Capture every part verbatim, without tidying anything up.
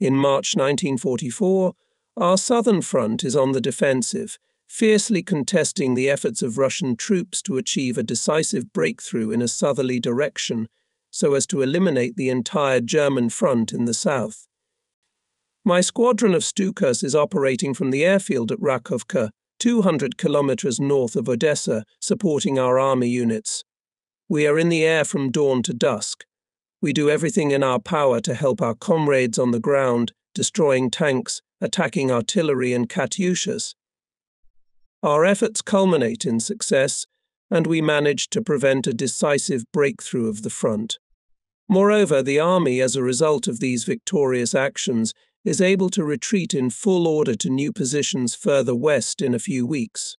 In March nineteen forty-four, our southern front is on the defensive, fiercely contesting the efforts of Russian troops to achieve a decisive breakthrough in a southerly direction so as to eliminate the entire German front in the south. My squadron of Stukas is operating from the airfield at Rakovka, two hundred kilometers north of Odessa, supporting our army units. We are in the air from dawn to dusk. We do everything in our power to help our comrades on the ground, destroying tanks, attacking artillery and Katyushas. Our efforts culminate in success, and we manage to prevent a decisive breakthrough of the front. Moreover, the army, as a result of these victorious actions, is able to retreat in full order to new positions further west in a few weeks.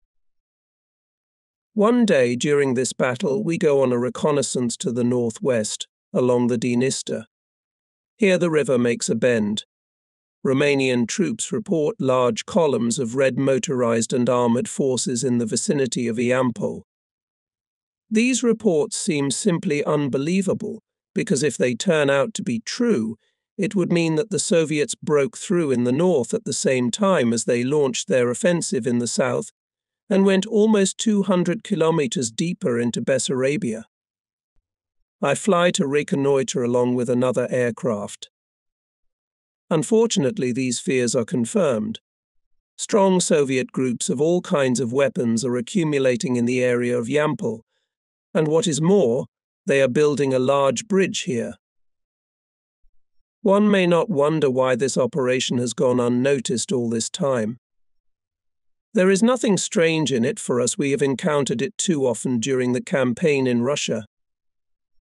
One day during this battle, we go on a reconnaissance to the northwest, along the Dniester. Here the river makes a bend. Romanian troops report large columns of red motorized and armored forces in the vicinity of Iampol. These reports seem simply unbelievable, because if they turn out to be true, it would mean that the Soviets broke through in the north at the same time as they launched their offensive in the south and went almost two hundred kilometers deeper into Bessarabia. I fly to reconnoiter along with another aircraft. Unfortunately, these fears are confirmed. Strong Soviet groups of all kinds of weapons are accumulating in the area of Iampol, and what is more, they are building a large bridge here. One may not wonder why this operation has gone unnoticed all this time. There is nothing strange in it for us. We have encountered it too often during the campaign in Russia.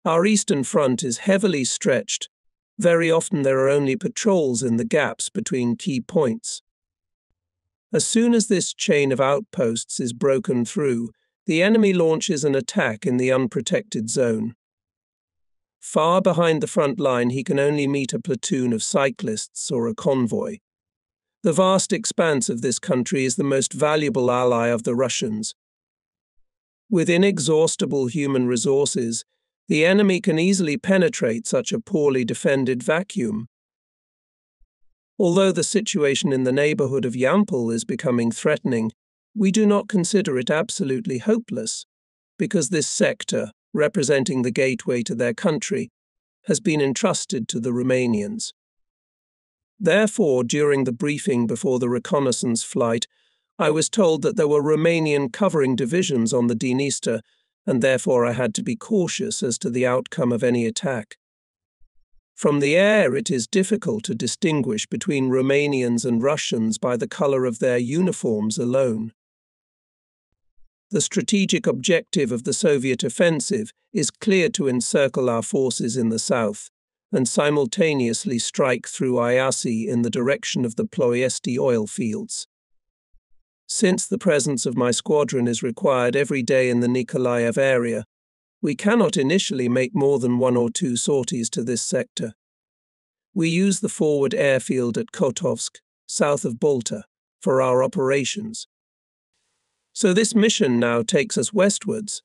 Our eastern front is heavily stretched. Very often there are only patrols in the gaps between key points. As soon as this chain of outposts is broken through, the enemy launches an attack in the unprotected zone. Far behind the front line, he can only meet a platoon of cyclists or a convoy. The vast expanse of this country is the most valuable ally of the Russians. With inexhaustible human resources, the enemy can easily penetrate such a poorly defended vacuum. Although the situation in the neighborhood of Iampol is becoming threatening, we do not consider it absolutely hopeless, because this sector, representing the gateway to their country, has been entrusted to the Romanians. Therefore, during the briefing before the reconnaissance flight, I was told that there were Romanian covering divisions on the Dniester, and therefore I had to be cautious as to the outcome of any attack. From the air, it is difficult to distinguish between Romanians and Russians by the color of their uniforms alone. The strategic objective of the Soviet offensive is clear: to encircle our forces in the south and simultaneously strike through Iasi in the direction of the Ploiesti oil fields. Since the presence of my squadron is required every day in the Nikolayev area, we cannot initially make more than one or two sorties to this sector. We use the forward airfield at Kotovsk, south of Balta, for our operations. So this mission now takes us westwards.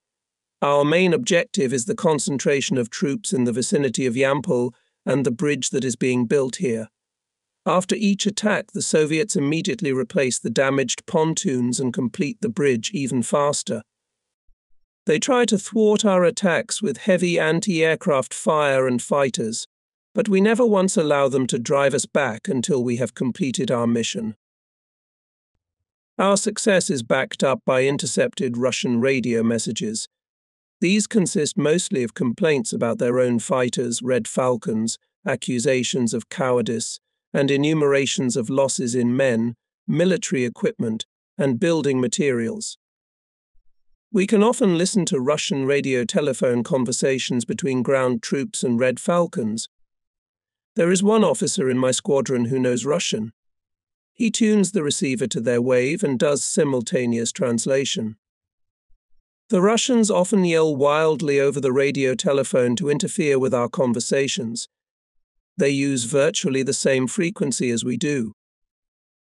Our main objective is the concentration of troops in the vicinity of Iampol and the bridge that is being built here. After each attack, the Soviets immediately replace the damaged pontoons and complete the bridge even faster. They try to thwart our attacks with heavy anti-aircraft fire and fighters, but we never once allow them to drive us back until we have completed our mission. Our success is backed up by intercepted Russian radio messages. These consist mostly of complaints about their own fighters, Red Falcons, accusations of cowardice, and enumerations of losses in men, military equipment, and building materials. We can often listen to Russian radio telephone conversations between ground troops and Red Falcons. There is one officer in my squadron who knows Russian. He tunes the receiver to their wave and does simultaneous translation. The Russians often yell wildly over the radio telephone to interfere with our conversations. They use virtually the same frequency as we do.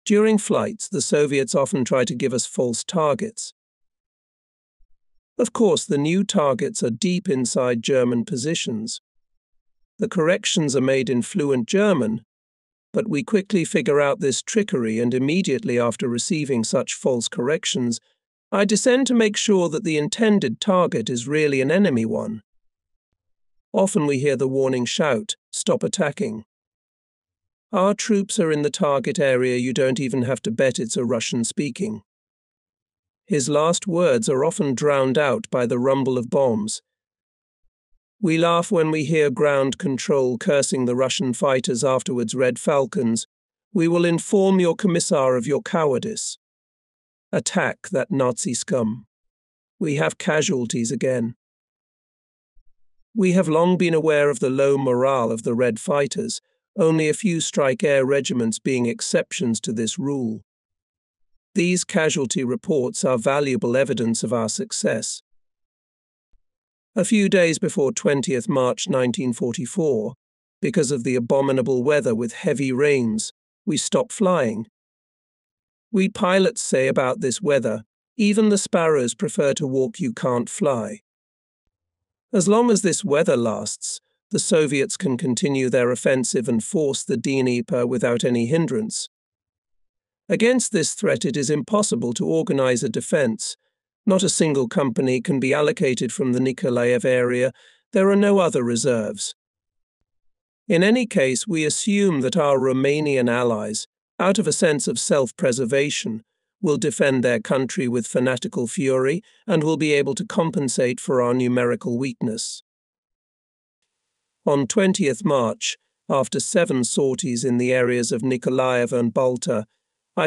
During flights, the Soviets often try to give us false targets. Of course, the new targets are deep inside German positions. The corrections are made in fluent German, But we quickly figure out this trickery, and immediately after receiving such false corrections, I descend to make sure that the intended target is really an enemy one. Often we hear the warning shout, "Stop attacking." Our troops are in the target area, you don't even have to bet it's a Russian speaking. His last words are often drowned out by the rumble of bombs. We laugh when we hear ground control cursing the Russian fighters, afterwards Red Falcons. We will inform your commissar of your cowardice. Attack that Nazi scum. We have casualties again. We have long been aware of the low morale of the Red fighters, only a few strike air regiments being exceptions to this rule. These casualty reports are valuable evidence of our success. A few days before twentieth March nineteen forty-four, because of the abominable weather with heavy rains, we stop flying. We pilots say about this weather, even the sparrows prefer to walk, you can't fly. As long as this weather lasts, the Soviets can continue their offensive and force the Dnieper without any hindrance. Against this threat, it is impossible to organize a defense. Not a single company can be allocated from the Nikolayev area. There are no other reserves. In any case, we assume that our Romanian allies, out of a sense of self-preservation, will defend their country with fanatical fury and will be able to compensate for our numerical weakness. On twentieth March, after seven sorties in the areas of Nikolayev and Balta,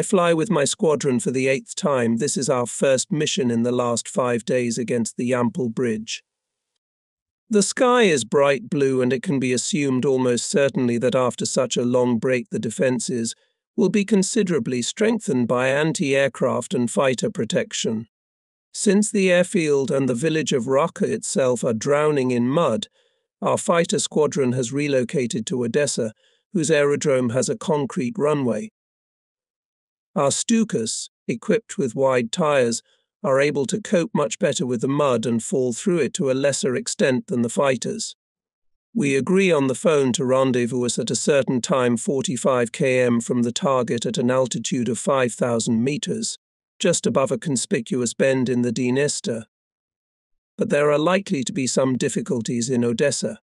I fly with my squadron for the eighth time. This is our first mission in the last five days against the Iampol bridge. The sky is bright blue, and it can be assumed almost certainly that after such a long break the defences will be considerably strengthened by anti-aircraft and fighter protection. Since the airfield and the village of Rakovka itself are drowning in mud, our fighter squadron has relocated to Odessa, whose aerodrome has a concrete runway. Our Stukas, equipped with wide tyres, are able to cope much better with the mud and fall through it to a lesser extent than the fighters. We agree on the phone to rendezvous us at a certain time forty-five kilometers from the target at an altitude of five thousand metres, just above a conspicuous bend in the Dniester. But there are likely to be some difficulties in Odessa.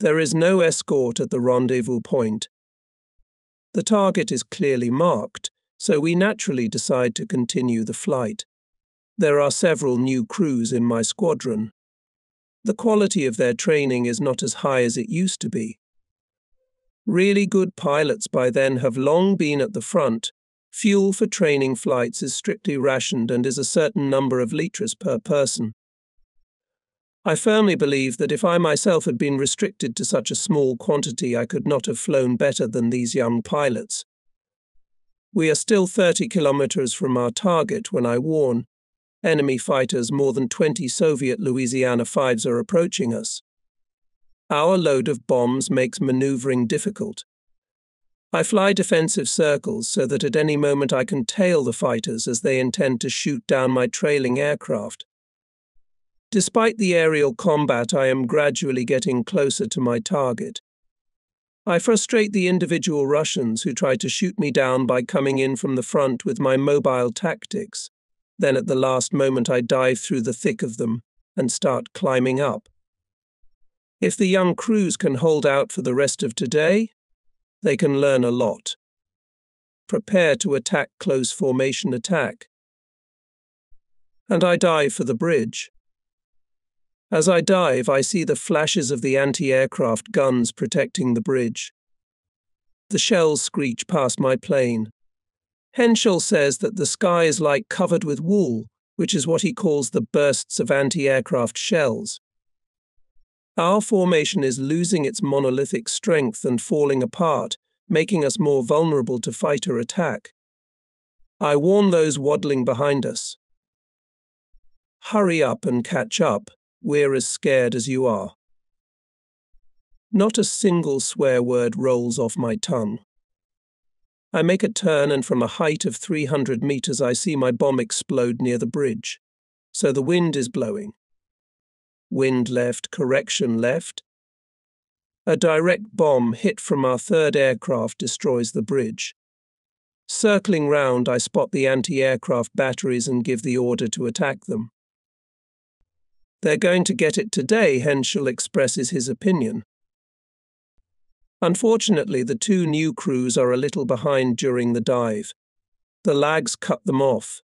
There is no escort at the rendezvous point. The target is clearly marked, so we naturally decide to continue the flight. There are several new crews in my squadron. The quality of their training is not as high as it used to be. Really good pilots by then have long been at the front. Fuel for training flights is strictly rationed and is a certain number of litres per person. I firmly believe that if I myself had been restricted to such a small quantity, I could not have flown better than these young pilots. We are still thirty kilometers from our target when I warn, enemy fighters, more than twenty Soviet Louisiana fives are approaching us. Our load of bombs makes maneuvering difficult. I fly defensive circles so that at any moment I can tail the fighters as they intend to shoot down my trailing aircraft. Despite the aerial combat, I am gradually getting closer to my target. I frustrate the individual Russians who try to shoot me down by coming in from the front with my mobile tactics. Then at the last moment I dive through the thick of them and start climbing up. If the young crews can hold out for the rest of today, they can learn a lot. Prepare to attack close formation attack. And I dive for the bridge. As I dive, I see the flashes of the anti-aircraft guns protecting the bridge. The shells screech past my plane. Henschel says that the sky is like covered with wool, which is what he calls the bursts of anti-aircraft shells. Our formation is losing its monolithic strength and falling apart, making us more vulnerable to fighter attack. I warn those waddling behind us. Hurry up and catch up. We're as scared as you are. Not a single swear word rolls off my tongue. I make a turn, and from a height of three hundred meters I see my bomb explode near the bridge. So the wind is blowing. Wind left, correction left. A direct bomb hit from our third aircraft destroys the bridge. Circling round, I spot the anti-aircraft batteries and give the order to attack them. They're going to get it today, Henschel expresses his opinion. Unfortunately, the two new crews are a little behind during the dive. The lags cut them off.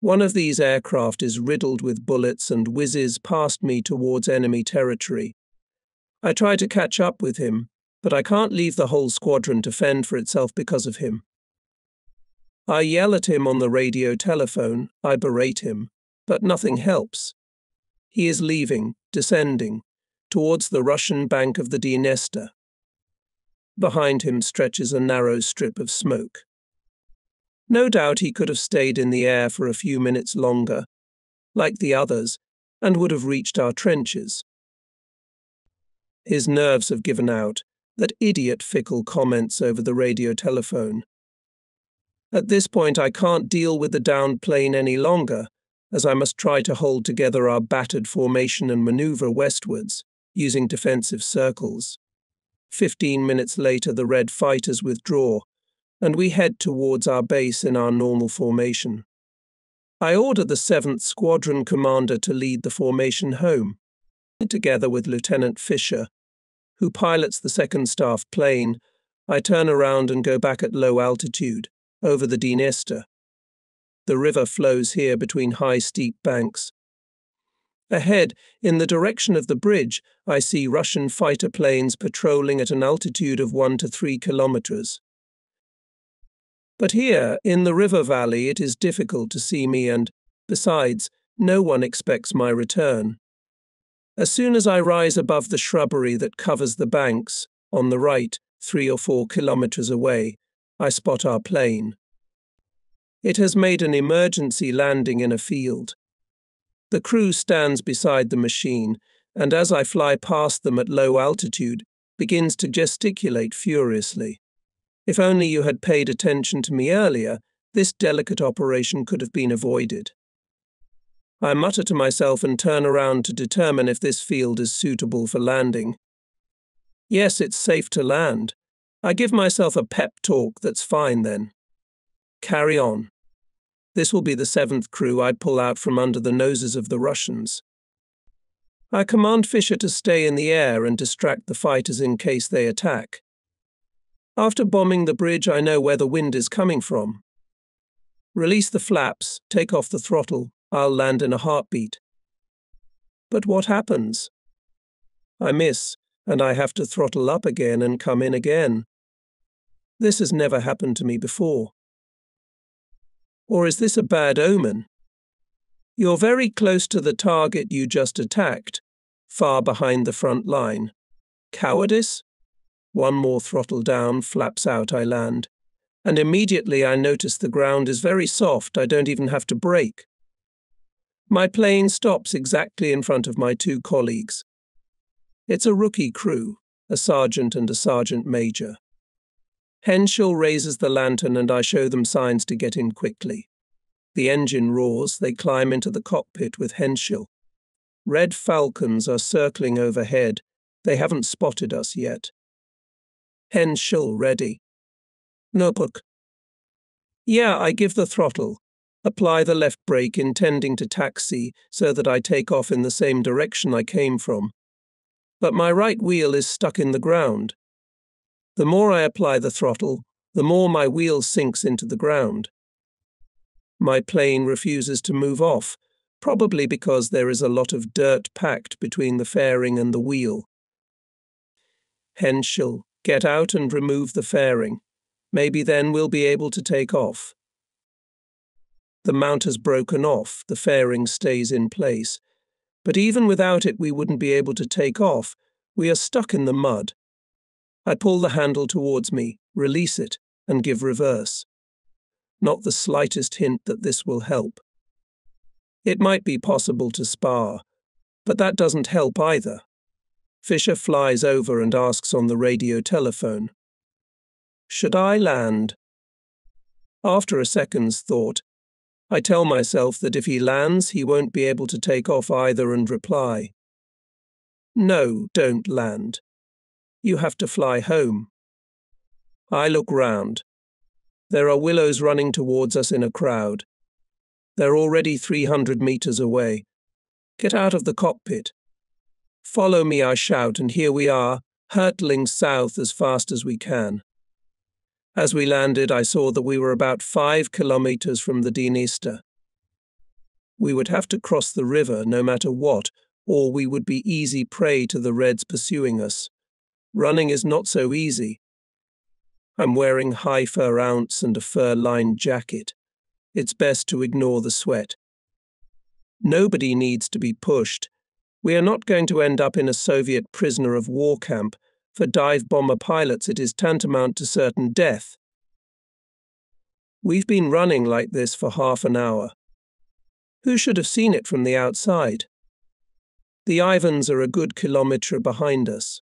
One of these aircraft is riddled with bullets and whizzes past me towards enemy territory. I try to catch up with him, but I can't leave the whole squadron to fend for itself because of him. I yell at him on the radio telephone, I berate him, but nothing helps. He is leaving, descending, towards the Russian bank of the Dniester. Behind him stretches a narrow strip of smoke. No doubt he could have stayed in the air for a few minutes longer, like the others, and would have reached our trenches. His nerves have given out, that idiot fickle comments over the radio telephone. At this point I can't deal with the downed plane any longer, as I must try to hold together our battered formation and maneuver westwards, using defensive circles. Fifteen minutes later the Red fighters withdraw, and we head towards our base in our normal formation. I order the seventh Squadron Commander to lead the formation home, together with Lieutenant Fischer, who pilots the second staff plane. I turn around and go back at low altitude, over the Dniester. The river flows here between high steep banks. Ahead, in the direction of the bridge, I see Russian fighter planes patrolling at an altitude of one to three kilometers. But here, in the river valley, it is difficult to see me and, besides, no one expects my return. As soon as I rise above the shrubbery that covers the banks, on the right, three or four kilometers away, I spot our plane. It has made an emergency landing in a field. The crew stands beside the machine, and as I fly past them at low altitude, begins to gesticulate furiously. If only you had paid attention to me earlier, this delicate operation could have been avoided. I mutter to myself and turn around to determine if this field is suitable for landing. Yes, it's safe to land. I give myself a pep talk that's fine then. Carry on. This will be the seventh crew I pull out from under the noses of the Russians. I command Fischer to stay in the air and distract the fighters in case they attack. After bombing the bridge, I know where the wind is coming from. Release the flaps, take off the throttle, I'll land in a heartbeat. But what happens? I miss, and I have to throttle up again and come in again. This has never happened to me before. Or is this a bad omen? You're very close to the target you just attacked, far behind the front line. Cowardice? One more throttle down, flaps out, I land. And immediately I notice the ground is very soft, I don't even have to brake. My plane stops exactly in front of my two colleagues. It's a rookie crew, a sergeant and a sergeant major. Henschel raises the lantern and I show them signs to get in quickly. The engine roars, they climb into the cockpit with Henschel. Red Falcons are circling overhead, they haven't spotted us yet. Henschel ready. Notebook. Yeah, I give the throttle. Apply the left brake intending to taxi so that I take off in the same direction I came from. But my right wheel is stuck in the ground. The more I apply the throttle, the more my wheel sinks into the ground. My plane refuses to move off, probably because there is a lot of dirt packed between the fairing and the wheel. Henschel. Get out and remove the fairing. Maybe then we'll be able to take off. The mount has broken off, the fairing stays in place. But even without it we wouldn't be able to take off, we are stuck in the mud. I pull the handle towards me, release it, and give reverse. Not the slightest hint that this will help. It might be possible to spar, but that doesn't help either. Fischer flies over and asks on the radio telephone, "Should I land?" After a second's thought, I tell myself that if he lands, he won't be able to take off either and reply, "No, don't land." You have to fly home. I look round. There are willows running towards us in a crowd. They're already three hundred meters away. Get out of the cockpit. Follow me, I shout, and here we are, hurtling south as fast as we can. As we landed, I saw that we were about five kilometers from the Dniester. We would have to cross the river no matter what, or we would be easy prey to the Reds pursuing us. Running is not so easy. I'm wearing high fur ounce and a fur-lined jacket. It's best to ignore the sweat. Nobody needs to be pushed. We are not going to end up in a Soviet prisoner of war camp. For dive bomber pilots, it is tantamount to certain death. We've been running like this for half an hour. Who should have seen it from the outside? The Ivans are a good kilometre behind us.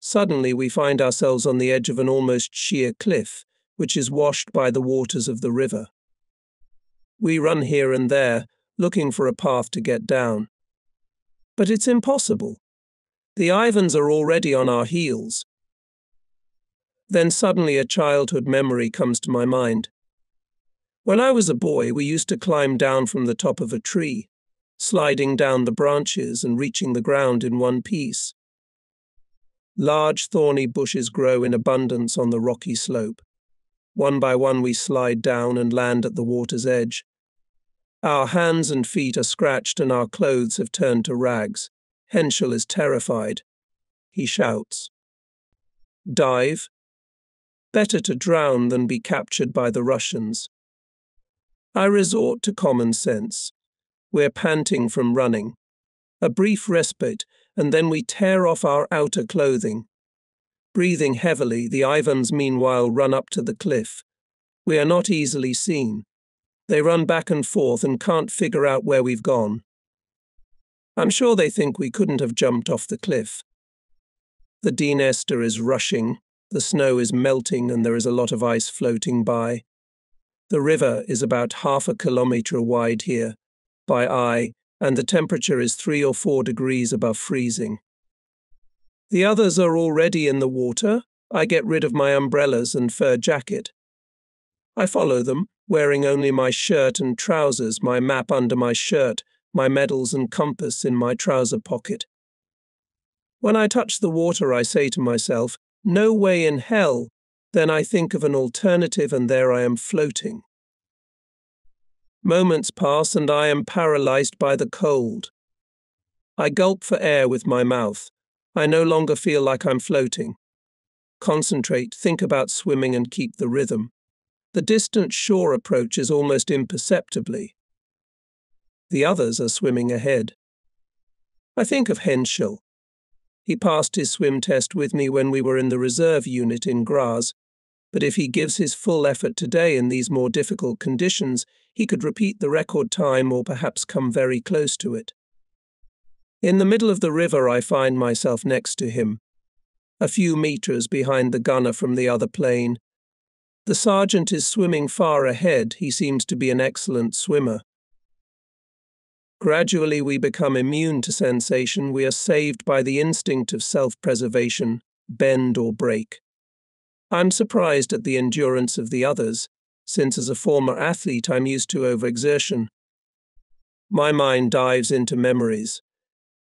Suddenly we find ourselves on the edge of an almost sheer cliff, which is washed by the waters of the river. We run here and there, looking for a path to get down. But it's impossible. The Ivans are already on our heels. Then suddenly a childhood memory comes to my mind. When I was a boy, we used to climb down from the top of a tree, sliding down the branches and reaching the ground in one piece. Large thorny bushes grow in abundance on the rocky slope. One by one we slide down and land at the water's edge. Our hands and feet are scratched and our clothes have turned to rags. Henschel is terrified. He shouts. Dive. Better to drown than be captured by the Russians. I resort to common sense. We're panting from running. A brief respite, and then we tear off our outer clothing. Breathing heavily, the Ivans meanwhile run up to the cliff. We are not easily seen. They run back and forth and can't figure out where we've gone. I'm sure they think we couldn't have jumped off the cliff. The Dniester is rushing, the snow is melting and there is a lot of ice floating by. The river is about half a kilometre wide here, by eye, and the temperature is three or four degrees above freezing. The others are already in the water. I get rid of my umbrellas and fur jacket. I follow them, wearing only my shirt and trousers, my map under my shirt, my medals and compass in my trouser pocket. When I touch the water, I say to myself, no way in hell. Then I think of an alternative and there I am floating. Moments pass and I am paralysed by the cold. I gulp for air with my mouth. I no longer feel like I'm floating. Concentrate, think about swimming and keep the rhythm. The distant shore approaches almost imperceptibly. The others are swimming ahead. I think of Henschel. He passed his swim test with me when we were in the reserve unit in Graz, but if he gives his full effort today in these more difficult conditions, he could repeat the record time or perhaps come very close to it. In the middle of the river, I find myself next to him, a few metres behind the gunner from the other plane. The sergeant is swimming far ahead. He seems to be an excellent swimmer. Gradually we become immune to sensation. We are saved by the instinct of self-preservation, bend or break. I'm surprised at the endurance of the others, since as a former athlete I'm used to overexertion. My mind dives into memories.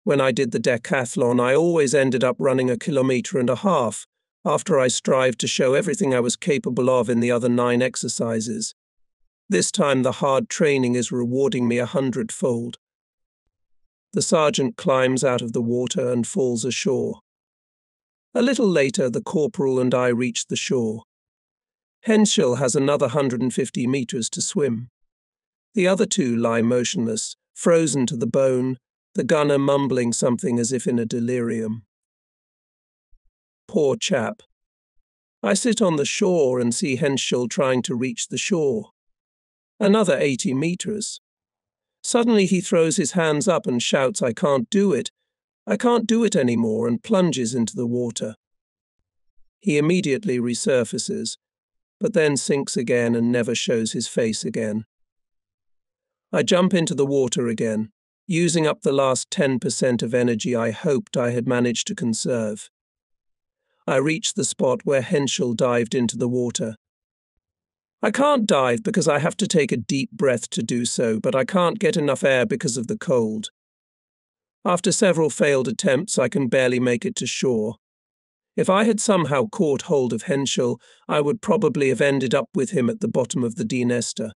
When I did the decathlon, I always ended up running a kilometre and a half, after I strived to show everything I was capable of in the other nine exercises. This time the hard training is rewarding me a hundredfold. The sergeant climbs out of the water and falls ashore. A little later, the corporal and I reach the shore. Henschel has another one hundred fifty metres to swim. The other two lie motionless, frozen to the bone, the gunner mumbling something as if in a delirium. Poor chap. I sit on the shore and see Henschel trying to reach the shore. Another eighty metres. Suddenly he throws his hands up and shouts, I can't do it. I can't do it anymore, and plunges into the water. He immediately resurfaces, but then sinks again and never shows his face again. I jump into the water again, using up the last ten percent of energy I hoped I had managed to conserve. I reached the spot where Henschel dived into the water. I can't dive because I have to take a deep breath to do so, but I can't get enough air because of the cold. After several failed attempts, I can barely make it to shore. If I had somehow caught hold of Henschel, I would probably have ended up with him at the bottom of the Dniester.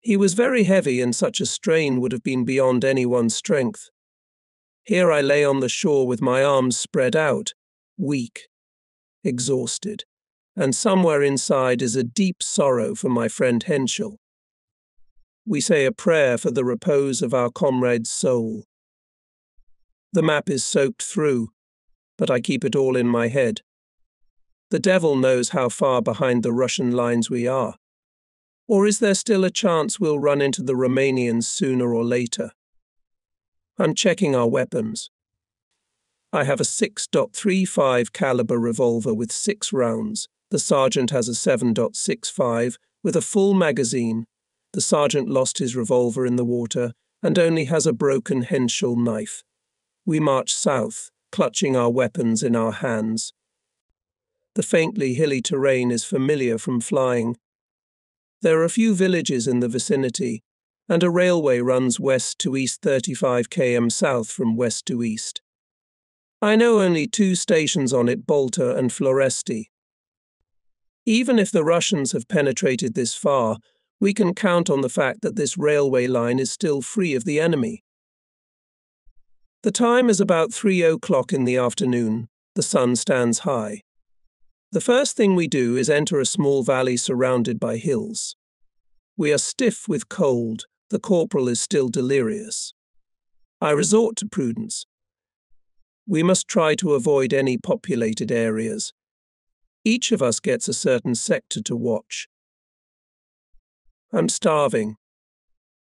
He was very heavy, and such a strain would have been beyond anyone's strength. Here I lay on the shore with my arms spread out, weak, exhausted, and somewhere inside is a deep sorrow for my friend Henschel. We say a prayer for the repose of our comrade's soul. The map is soaked through, but I keep it all in my head. The devil knows how far behind the Russian lines we are. Or is there still a chance we'll run into the Romanians sooner or later? I'm checking our weapons. I have a six point three five caliber revolver with six rounds. The sergeant has a seven point six five with a full magazine. The sergeant lost his revolver in the water and only has a broken Henschel knife. We march south, clutching our weapons in our hands. The faintly hilly terrain is familiar from flying. There are a few villages in the vicinity, and a railway runs west to east thirty-five kilometers south from west to east. I know only two stations on it, Balta and Floresti. Even if the Russians have penetrated this far, we can count on the fact that this railway line is still free of the enemy. The time is about three o'clock in the afternoon. The sun stands high. The first thing we do is enter a small valley surrounded by hills. We are stiff with cold. The corporal is still delirious. I resort to prudence. We must try to avoid any populated areas. Each of us gets a certain sector to watch. I'm starving.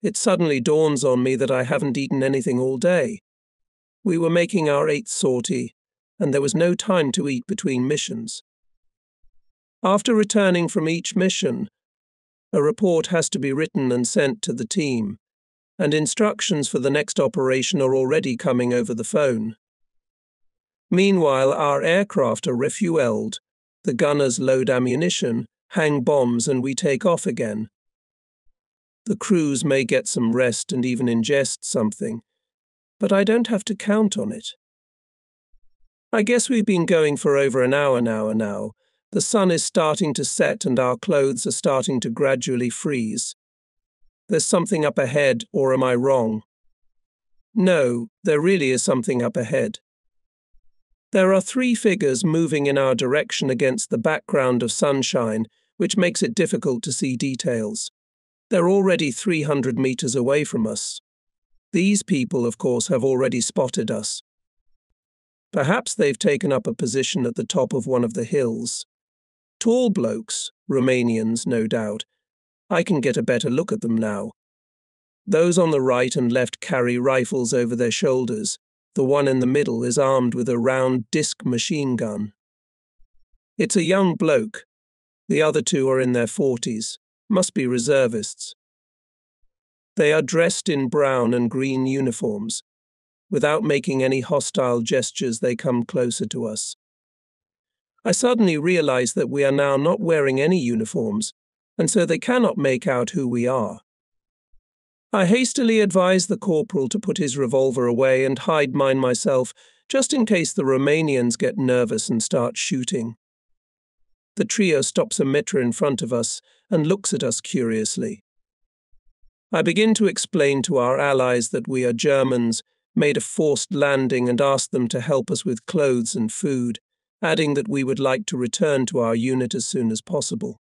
It suddenly dawns on me that I haven't eaten anything all day. We were making our eighth sortie, and there was no time to eat between missions. After returning from each mission, a report has to be written and sent to the team, and instructions for the next operation are already coming over the phone. Meanwhile, our aircraft are refueled, the gunners load ammunition, hang bombs, and we take off again. The crews may get some rest and even ingest something, but I don't have to count on it. I guess we've been going for over an hour now now. The sun is starting to set and our clothes are starting to gradually freeze. There's something up ahead, or am I wrong? No, there really is something up ahead. There are three figures moving in our direction against the background of sunshine, which makes it difficult to see details. They're already three hundred meters away from us. These people, of course, have already spotted us. Perhaps they've taken up a position at the top of one of the hills. Tall blokes, Romanians, no doubt. I can get a better look at them now. Those on the right and left carry rifles over their shoulders. The one in the middle is armed with a round disc machine gun. It's a young bloke. The other two are in their forties, must be reservists. They are dressed in brown and green uniforms. Without making any hostile gestures, they come closer to us. I suddenly realize that we are now not wearing any uniforms, and so they cannot make out who we are. I hastily advise the corporal to put his revolver away and hide mine myself, just in case the Romanians get nervous and start shooting. The trio stops a metre in front of us and looks at us curiously. I begin to explain to our allies that we are Germans, made a forced landing, and ask them to help us with clothes and food, adding that we would like to return to our unit as soon as possible.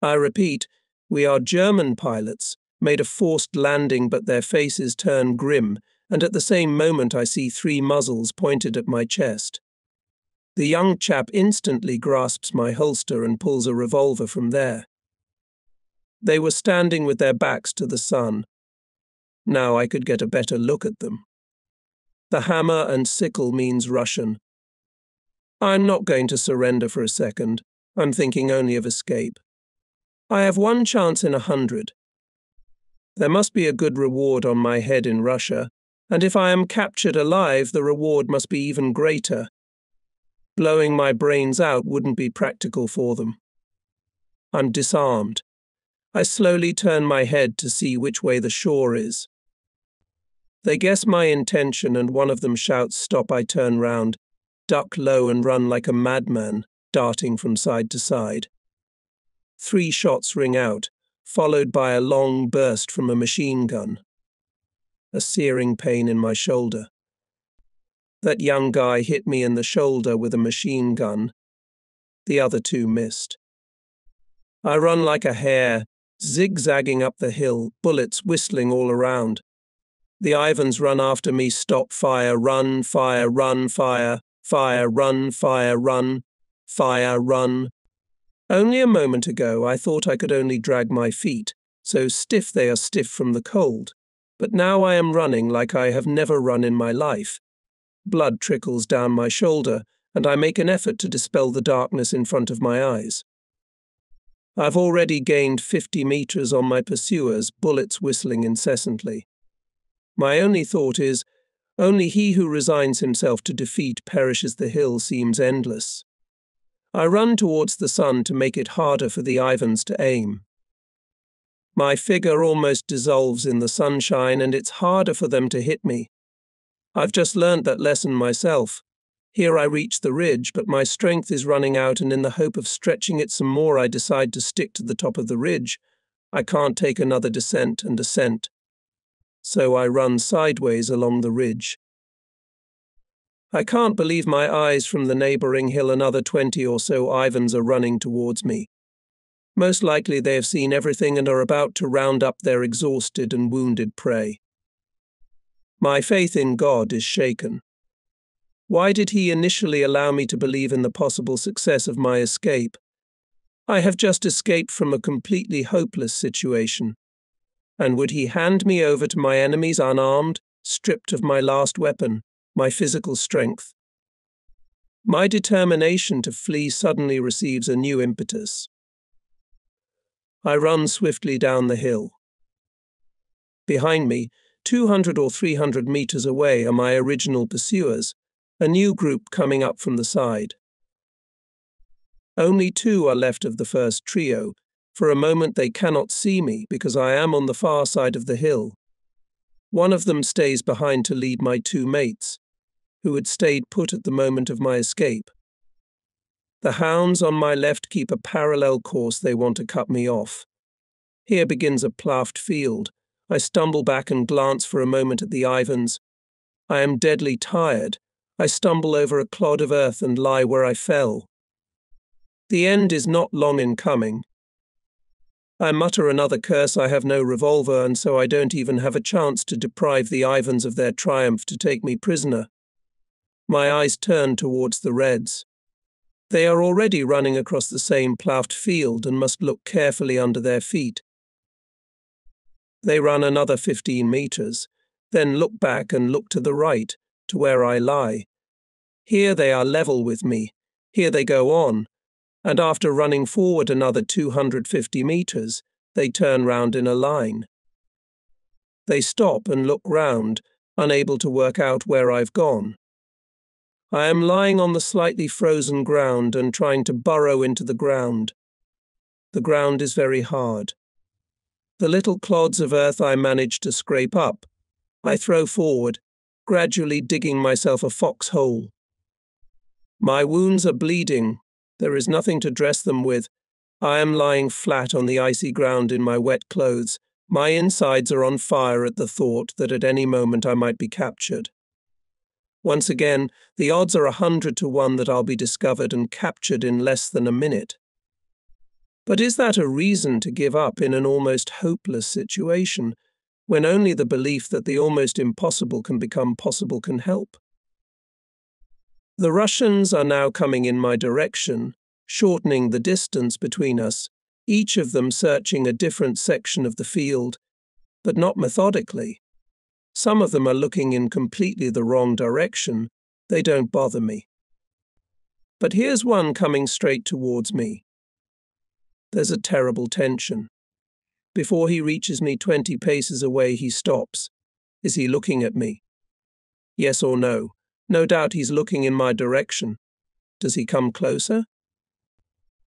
I repeat, we are German pilots, made a forced landing, but their faces turn grim, and at the same moment I see three muzzles pointed at my chest. The young chap instantly grasps my holster and pulls a revolver from there. They were standing with their backs to the sun. Now I could get a better look at them. The hammer and sickle means Russian. I'm not going to surrender for a second. I'm thinking only of escape. I have one chance in a hundred. There must be a good reward on my head in Russia, and if I am captured alive, the reward must be even greater, Blowing my brains out wouldn't be practical for them. I'm disarmed. I slowly turn my head to see which way the shore is. They guess my intention and one of them shouts, "Stop!" I turn round, duck low and run like a madman, darting from side to side. Three shots ring out, followed by a long burst from a machine gun. A searing pain in my shoulder. That young guy hit me in the shoulder with a machine gun. The other two missed. I run like a hare, zigzagging up the hill, bullets whistling all around. The Ivans run after me, stop, fire, run, fire, run, fire, fire, run, fire, run, fire, run. Only a moment ago I thought I could only drag my feet, so stiff they are stiff from the cold, but now I am running like I have never run in my life. Blood trickles down my shoulder, and I make an effort to dispel the darkness in front of my eyes. I've already gained fifty meters on my pursuers, bullets whistling incessantly. My only thought is, only he who resigns himself to defeat perishes. The hill seems endless. I run towards the sun to make it harder for the Ivans to aim. My figure almost dissolves in the sunshine, and it's harder for them to hit me. I've just learnt that lesson myself. Here I reach the ridge, but my strength is running out, and in the hope of stretching it some more I decide to stick to the top of the ridge. I can't take another descent and ascent. So I run sideways along the ridge. I can't believe my eyes from the neighbouring hill. Another twenty or so Ivans are running towards me. Most likely they have seen everything and are about to round up their exhausted and wounded prey. My faith in God is shaken. Why did he initially allow me to believe in the possible success of my escape? I have just escaped from a completely hopeless situation. And would he hand me over to my enemies unarmed, stripped of my last weapon, my physical strength? My determination to flee suddenly receives a new impetus. I run swiftly down the hill. Behind me, two hundred or three hundred meters away, are my original pursuers, a new group coming up from the side. Only two are left of the first trio. For a moment they cannot see me because I am on the far side of the hill. One of them stays behind to lead my two mates, who had stayed put at the moment of my escape. The hounds on my left keep a parallel course. They want to cut me off. Here begins a ploughed field. I stumble back and glance for a moment at the Ivans. I am deadly tired. I stumble over a clod of earth and lie where I fell. The end is not long in coming. I mutter another curse. I have no revolver, and so I don't even have a chance to deprive the Ivans of their triumph to take me prisoner. My eyes turn towards the Reds. They are already running across the same ploughed field and must look carefully under their feet. They run another fifteen meters, then look back and look to the right, to where I lie. Here they are level with me. Here they go on, and after running forward another two hundred fifty meters, they turn round in a line. They stop and look round, unable to work out where I've gone. I am lying on the slightly frozen ground and trying to burrow into the ground. The ground is very hard. The little clods of earth I manage to scrape up. I throw forward, gradually digging myself a foxhole. My wounds are bleeding. There is nothing to dress them with. I am lying flat on the icy ground in my wet clothes. My insides are on fire at the thought that at any moment I might be captured. Once again, the odds are a hundred to one that I'll be discovered and captured in less than a minute. But is that a reason to give up in an almost hopeless situation, when only the belief that the almost impossible can become possible can help? The Russians are now coming in my direction, shortening the distance between us, each of them searching a different section of the field, but not methodically. Some of them are looking in completely the wrong direction. They don't bother me. But here's one coming straight towards me. There's a terrible tension. Before he reaches me twenty paces away, he stops. Is he looking at me? Yes or no? No doubt he's looking in my direction. Does he come closer?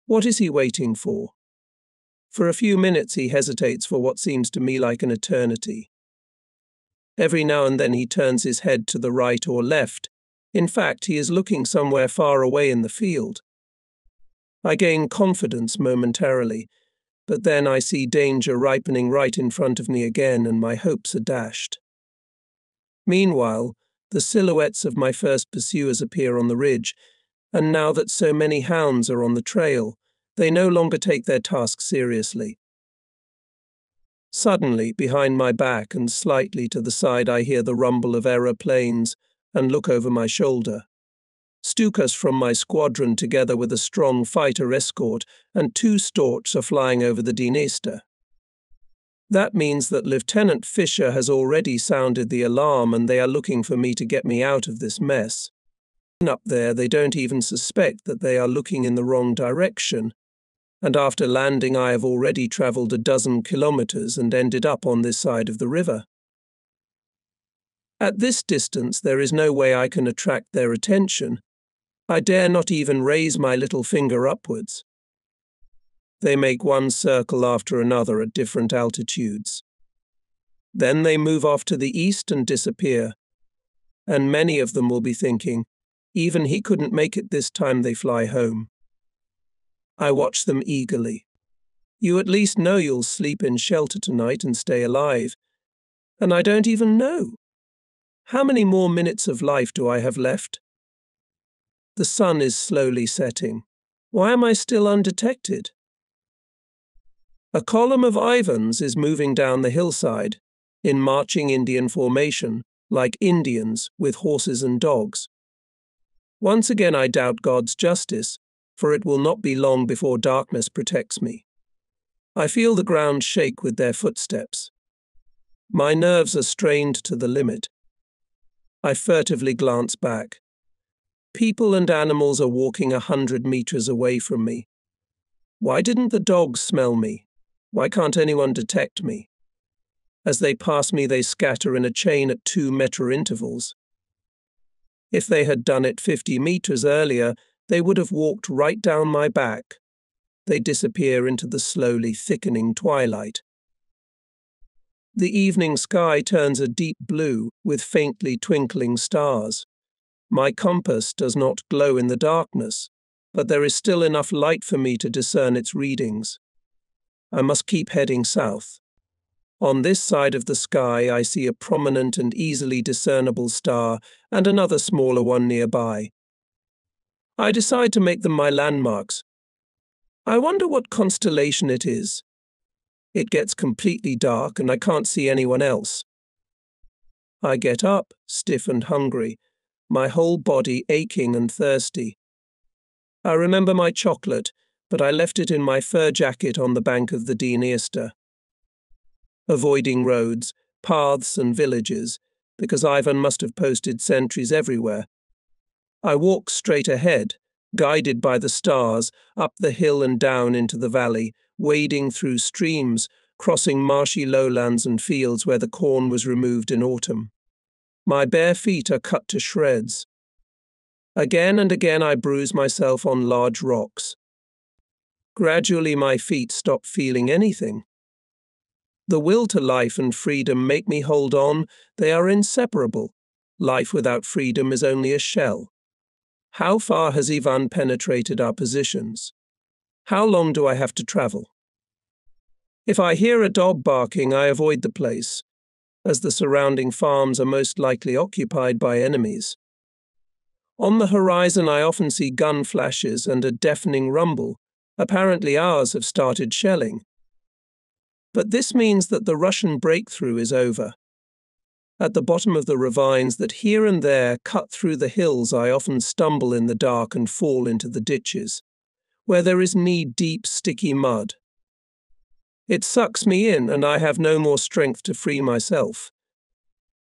What is he waiting for? For a few minutes he hesitates for what seems to me like an eternity. Every now and then he turns his head to the right or left. In fact, he is looking somewhere far away in the field. I gain confidence momentarily, but then I see danger ripening right in front of me again, and my hopes are dashed. Meanwhile, the silhouettes of my first pursuers appear on the ridge, and now that so many hounds are on the trail, they no longer take their task seriously. Suddenly, behind my back and slightly to the side, I hear the rumble of aeroplanes and look over my shoulder. Stukas from my squadron, together with a strong fighter escort and two storks, are flying over the Dniester. That means that Lieutenant Fischer has already sounded the alarm, and they are looking for me to get me out of this mess. Up there, they don't even suspect that they are looking in the wrong direction. And after landing, I have already travelled a dozen kilometres and ended up on this side of the river. At this distance, there is no way I can attract their attention. I dare not even raise my little finger upwards. They make one circle after another at different altitudes. Then they move off to the east and disappear. And many of them will be thinking, even he couldn't make it this time, they fly home. I watch them eagerly. You at least know you'll sleep in shelter tonight and stay alive. And I don't even know. How many more minutes of life do I have left? The sun is slowly setting. Why am I still undetected? A column of Ivans is moving down the hillside, in marching Indian formation, like Indians with horses and dogs. Once again I doubt God's justice, for it will not be long before darkness protects me. I feel the ground shake with their footsteps. My nerves are strained to the limit. I furtively glance back. People and animals are walking a hundred meters away from me. Why didn't the dogs smell me? Why can't anyone detect me? As they pass me, they scatter in a chain at two-meter intervals. If they had done it fifty meters earlier, they would have walked right down my back. They disappear into the slowly thickening twilight. The evening sky turns a deep blue with faintly twinkling stars. My compass does not glow in the darkness, but there is still enough light for me to discern its readings. I must keep heading south. On this side of the sky I see a prominent and easily discernible star and another smaller one nearby. I decide to make them my landmarks. I wonder what constellation it is. It gets completely dark and I can't see anyone else. I get up, stiff and hungry, my whole body aching and thirsty. I remember my chocolate, but I left it in my fur jacket on the bank of the Dniester. Avoiding roads, paths and villages, because Ivan must have posted sentries everywhere, I walk straight ahead, guided by the stars, up the hill and down into the valley, wading through streams, crossing marshy lowlands and fields where the corn was removed in autumn. My bare feet are cut to shreds. Again and again I bruise myself on large rocks. Gradually my feet stop feeling anything. The will to life and freedom make me hold on. They are inseparable. Life without freedom is only a shell. How far has Ivan penetrated our positions? How long do I have to travel? If I hear a dog barking, I avoid the place, as the surrounding farms are most likely occupied by enemies. On the horizon, I often see gun flashes and a deafening rumble. Apparently ours have started shelling. But this means that the Russian breakthrough is over. At the bottom of the ravines that here and there cut through the hills, I often stumble in the dark and fall into the ditches, where there is knee-deep, sticky mud. It sucks me in, and I have no more strength to free myself.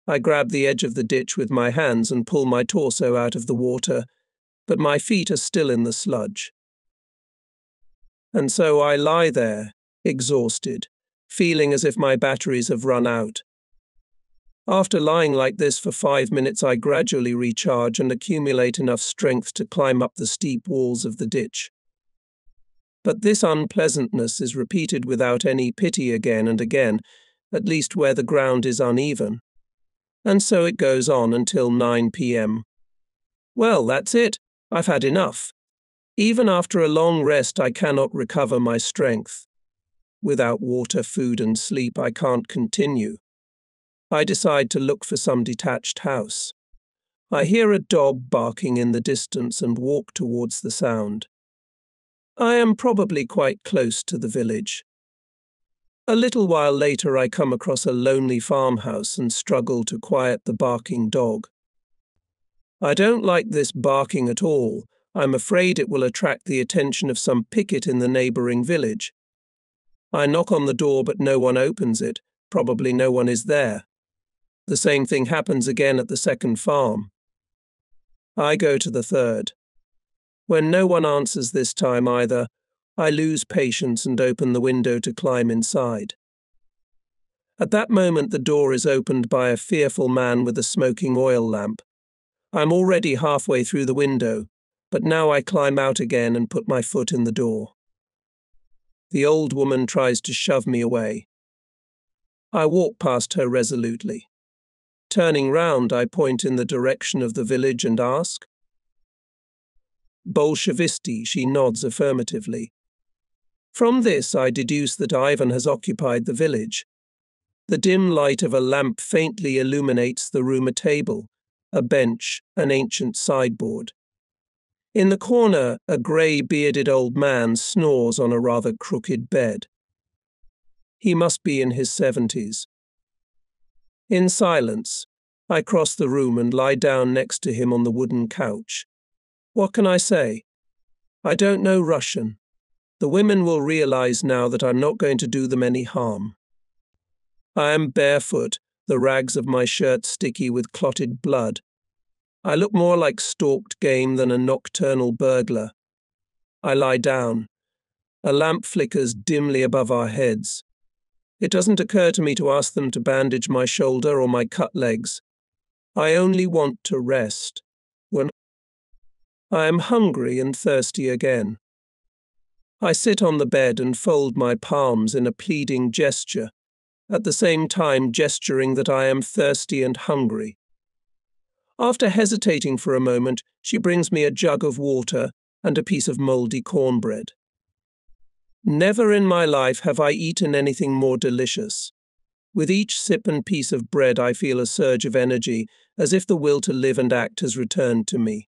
I grab the edge of the ditch with my hands and pull my torso out of the water, but my feet are still in the sludge. And so I lie there, exhausted, feeling as if my batteries have run out. After lying like this for five minutes, I gradually recharge and accumulate enough strength to climb up the steep walls of the ditch. But this unpleasantness is repeated without any pity again and again, at least where the ground is uneven. And so it goes on until nine p m Well, that's it. I've had enough. Even after a long rest, I cannot recover my strength. Without water, food, and sleep, I can't continue. I decide to look for some detached house. I hear a dog barking in the distance and walk towards the sound. I am probably quite close to the village. A little while later, I come across a lonely farmhouse and struggle to quiet the barking dog. I don't like this barking at all. I'm afraid it will attract the attention of some picket in the neighboring village. I knock on the door, but no one opens it. Probably no one is there. The same thing happens again at the second farm. I go to the third. When no one answers this time either, I lose patience and open the window to climb inside. At that moment, the door is opened by a fearful man with a smoking oil lamp. I'm already halfway through the window, but now I climb out again and put my foot in the door. The old woman tries to shove me away. I walk past her resolutely. Turning round, I point in the direction of the village and ask, "Bolshevisti?" She nods affirmatively. From this, I deduce that Ivan has occupied the village. The dim light of a lamp faintly illuminates the room, a table, a bench, an ancient sideboard. In the corner, a grey-bearded old man snores on a rather crooked bed. He must be in his seventies. In silence, I cross the room and lie down next to him on the wooden couch. What can I say? I don't know Russian. The women will realize now that I'm not going to do them any harm. I am barefoot, the rags of my shirt sticky with clotted blood. I look more like stalked game than a nocturnal burglar. I lie down. A lamp flickers dimly above our heads. It doesn't occur to me to ask them to bandage my shoulder or my cut legs. I only want to rest. When I am hungry and thirsty again. I sit on the bed and fold my palms in a pleading gesture, at the same time gesturing that I am thirsty and hungry. After hesitating for a moment, she brings me a jug of water and a piece of mouldy cornbread. Never in my life have I eaten anything more delicious. With each sip and piece of bread, I feel a surge of energy, as if the will to live and act has returned to me.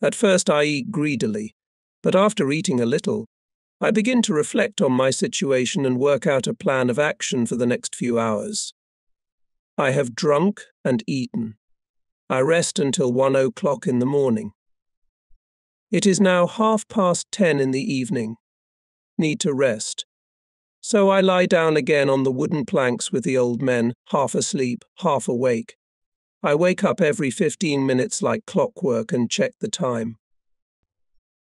At first I eat greedily, but after eating a little, I begin to reflect on my situation and work out a plan of action for the next few hours. I have drunk and eaten. I rest until one o'clock in the morning. It is now half past ten in the evening. Need to rest. So I lie down again on the wooden planks with the old men, half asleep, half awake. I wake up every fifteen minutes like clockwork and check the time.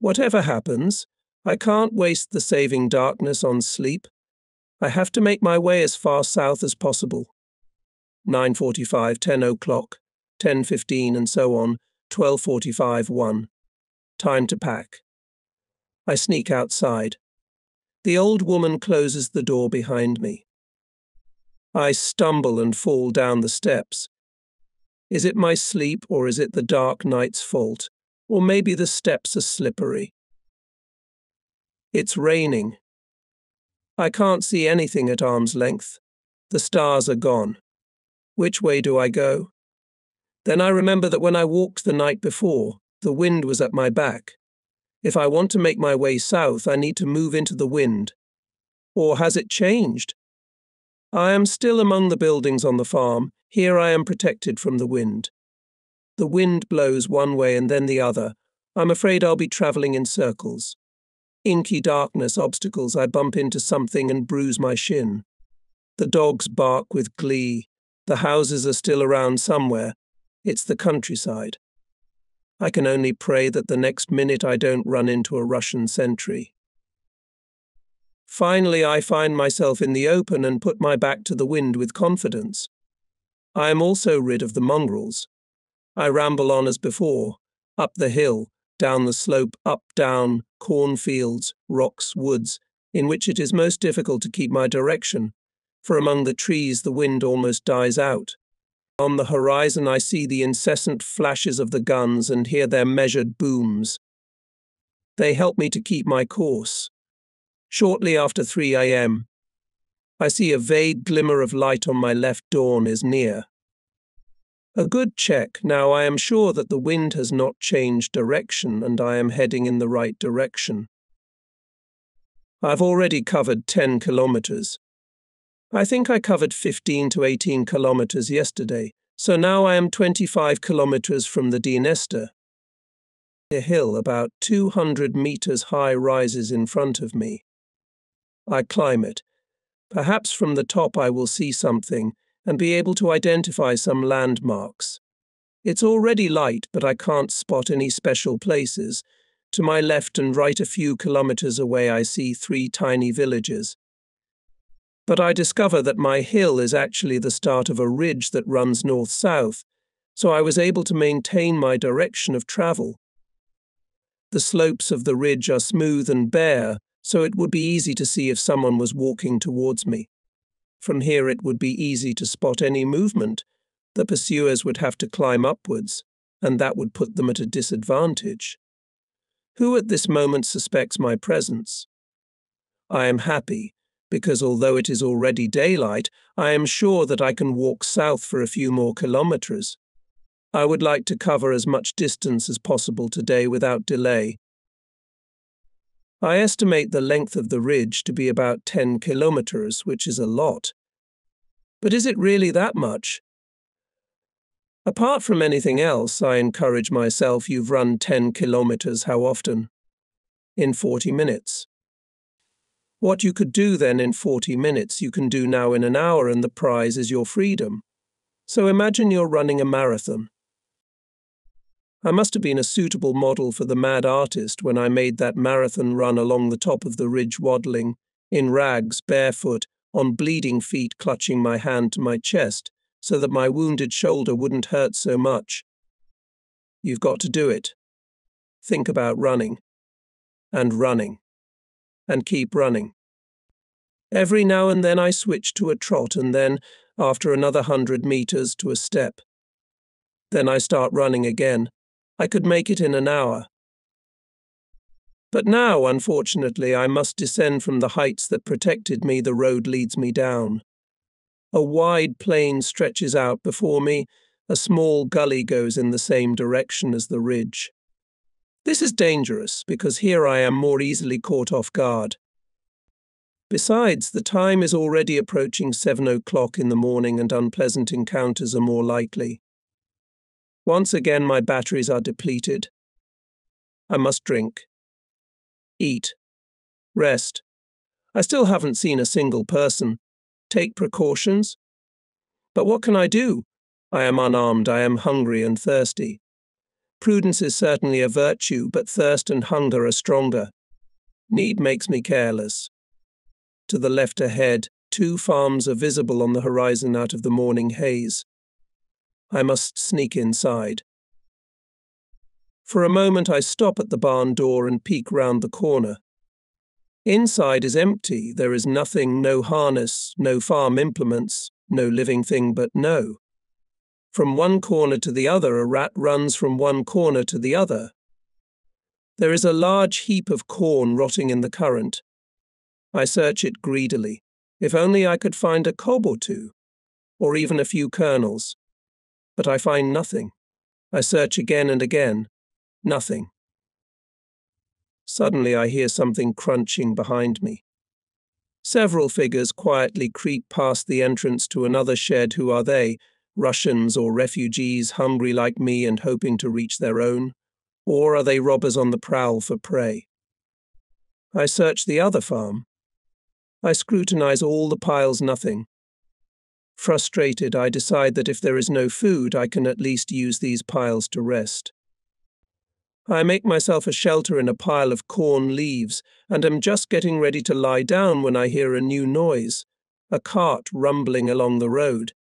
Whatever happens, I can't waste the saving darkness on sleep. I have to make my way as far south as possible. nine forty-five, ten o'clock, ten fifteen and so on, twelve forty-five, one. Time to pack. I sneak outside. The old woman closes the door behind me. I stumble and fall down the steps. Is it my sleep, or is it the dark night's fault? Or maybe the steps are slippery. It's raining. I can't see anything at arm's length. The stars are gone. Which way do I go? Then I remember that when I walked the night before, the wind was at my back. If I want to make my way south, I need to move into the wind. Or has it changed? I am still among the buildings on the farm. Here I am protected from the wind. The wind blows one way and then the other. I'm afraid I'll be travelling in circles. Inky darkness, obstacles, I bump into something and bruise my shin. The dogs bark with glee. The houses are still around somewhere. It's the countryside. I can only pray that the next minute I don't run into a Russian sentry. Finally, I find myself in the open and put my back to the wind with confidence. I am also rid of the mongrels. I ramble on as before, up the hill, down the slope, up, down, cornfields, rocks, woods, in which it is most difficult to keep my direction, for among the trees the wind almost dies out. On the horizon I see the incessant flashes of the guns and hear their measured booms. They help me to keep my course. Shortly after three a m, I see a vague glimmer of light on my left. Dawn is near. A good check. Now I am sure that the wind has not changed direction and I am heading in the right direction. I've already covered ten kilometers. I think I covered fifteen to eighteen kilometers yesterday, so now I am twenty-five kilometers from the Dniester. A hill about two hundred meters high rises in front of me. I climb it. Perhaps from the top I will see something and be able to identify some landmarks. It's already light, but I can't spot any special places. To my left and right a few kilometers away I see three tiny villages. But I discover that my hill is actually the start of a ridge that runs north-south, so I was able to maintain my direction of travel. The slopes of the ridge are smooth and bare, so it would be easy to see if someone was walking towards me. From here it would be easy to spot any movement. The pursuers would have to climb upwards, and that would put them at a disadvantage. Who at this moment suspects my presence? I am happy, because although it is already daylight, I am sure that I can walk south for a few more kilometers. I would like to cover as much distance as possible today without delay. I estimate the length of the ridge to be about ten kilometers, which is a lot. But is it really that much? Apart from anything else, I encourage myself, you've run ten kilometers how often? In forty minutes. What you could do then in forty minutes, you can do now in an hour, and the prize is your freedom. So imagine you're running a marathon. I must have been a suitable model for the mad artist when I made that marathon run along the top of the ridge waddling, in rags, barefoot, on bleeding feet, clutching my hand to my chest so that my wounded shoulder wouldn't hurt so much. You've got to do it. Think about running. And running. And keep running. Every now and then I switch to a trot and then, after another hundred meters, to a step. Then I start running again. I could make it in an hour. But now, unfortunately, I must descend from the heights that protected me. The road leads me down. A wide plain stretches out before me. A small gully goes in the same direction as the ridge. This is dangerous, because here I am more easily caught off guard. Besides, the time is already approaching seven o'clock in the morning and unpleasant encounters are more likely. Once again my batteries are depleted. I must drink. Eat. Rest. I still haven't seen a single person. Take precautions. But what can I do? I am unarmed, I am hungry and thirsty. Prudence is certainly a virtue, but thirst and hunger are stronger. Need makes me careless. To the left ahead, two farms are visible on the horizon out of the morning haze. I must sneak inside. For a moment I stop at the barn door and peek round the corner. Inside is empty, there is nothing, no harness, no farm implements, no living thing but no. From one corner to the other, a rat runs from one corner to the other. There is a large heap of corn rotting in the current. I search it greedily. If only I could find a cob or two, or even a few kernels. But I find nothing. I search again and again. Nothing. Suddenly I hear something crunching behind me. Several figures quietly creep past the entrance to another shed. Who are they? Russians or refugees, hungry like me and hoping to reach their own? Or are they robbers on the prowl for prey? I search the other farm. I scrutinize all the piles, nothing. Frustrated, I decide that if there is no food, I can at least use these piles to rest. I make myself a shelter in a pile of corn leaves and am just getting ready to lie down when I hear a new noise, a cart rumbling along the road.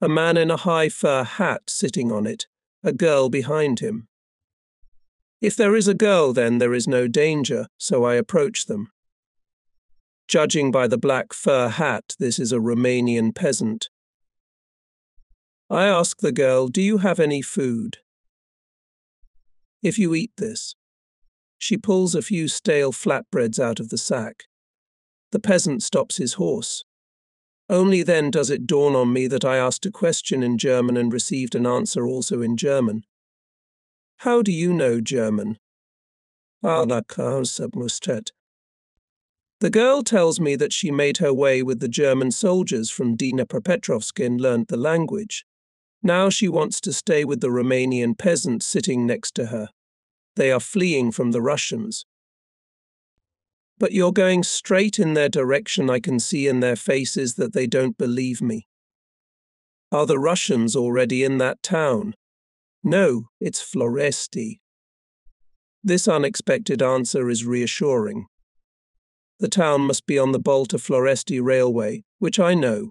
a man in a high fur hat sitting on it, a girl behind him. If there is a girl, then there is no danger, so I approach them. Judging by the black fur hat, this is a Romanian peasant. I ask the girl, "Do you have any food? If you eat this." She pulls a few stale flatbreads out of the sack. The peasant stops his horse. Only then does it dawn on me that I asked a question in German and received an answer also in German. "How do you know German?" The girl tells me that she made her way with the German soldiers from Dnepropetrovsk and learnt the language. Now she wants to stay with the Romanian peasant sitting next to her. They are fleeing from the Russians. "But you're going straight in their direction. I can see in their faces that they don't believe me." "Are the Russians already in that town?" "No, it's Floresti." This unexpected answer is reassuring. The town must be on the Balta-Floresti railway, which I know.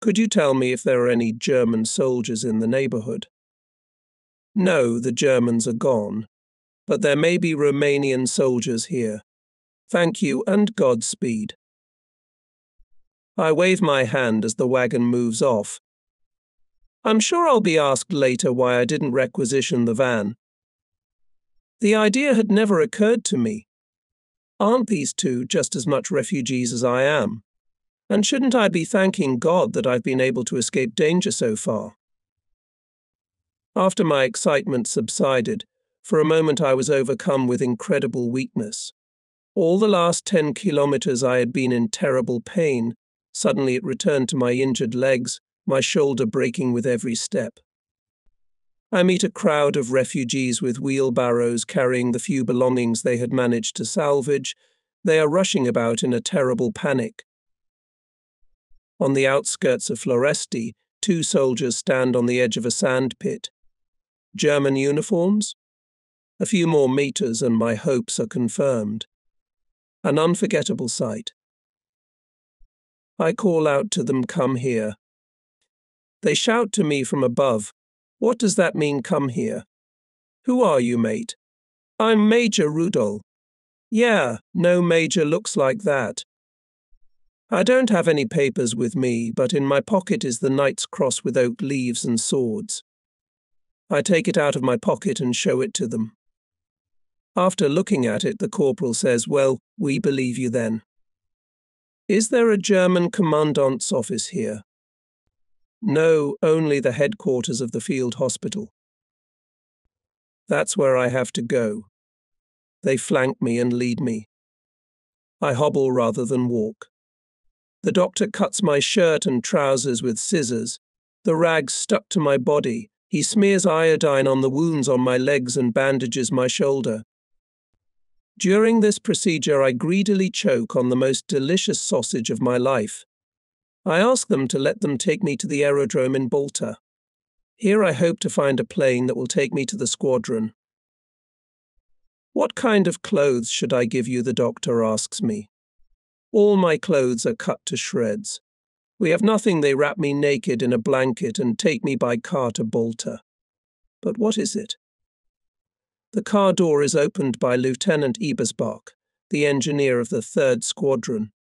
"Could you tell me if there are any German soldiers in the neighborhood?" "No, the Germans are gone. But there may be Romanian soldiers here. Thank you and Godspeed." I wave my hand as the wagon moves off. I'm sure I'll be asked later why I didn't requisition the van. The idea had never occurred to me. Aren't these two just as much refugees as I am? And shouldn't I be thanking God that I've been able to escape danger so far? After my excitement subsided, for a moment I was overcome with incredible weakness. All the last ten kilometers I had been in terrible pain. Suddenly it returned to my injured legs, my shoulder breaking with every step. I meet a crowd of refugees with wheelbarrows carrying the few belongings they had managed to salvage. They are rushing about in a terrible panic. On the outskirts of Floresti, two soldiers stand on the edge of a sand pit. German uniforms? A few more meters and my hopes are confirmed. An unforgettable sight. I call out to them, "Come here." They shout to me from above, "What does that mean, come here? Who are you, mate?" "I'm Major Rudolf." "Yeah, no major looks like that." I don't have any papers with me, but in my pocket is the knight's cross with oak leaves and swords. I take it out of my pocket and show it to them. After looking at it, the corporal says, "Well, we believe you then." "Is there a German commandant's office here?" "No, only the headquarters of the field hospital." "That's where I have to go." They flank me and lead me. I hobble rather than walk. The doctor cuts my shirt and trousers with scissors. The rags stuck to my body. He smears iodine on the wounds on my legs and bandages my shoulder. During this procedure, I greedily choke on the most delicious sausage of my life. I ask them to let them take me to the aerodrome in Balta. Here I hope to find a plane that will take me to the squadron. "What kind of clothes should I give you?" the doctor asks me. All my clothes are cut to shreds. We have nothing. They wrap me naked in a blanket and take me by car to Balta. But what is it? The car door is opened by Lieutenant Ebersbach, the engineer of the third Squadron.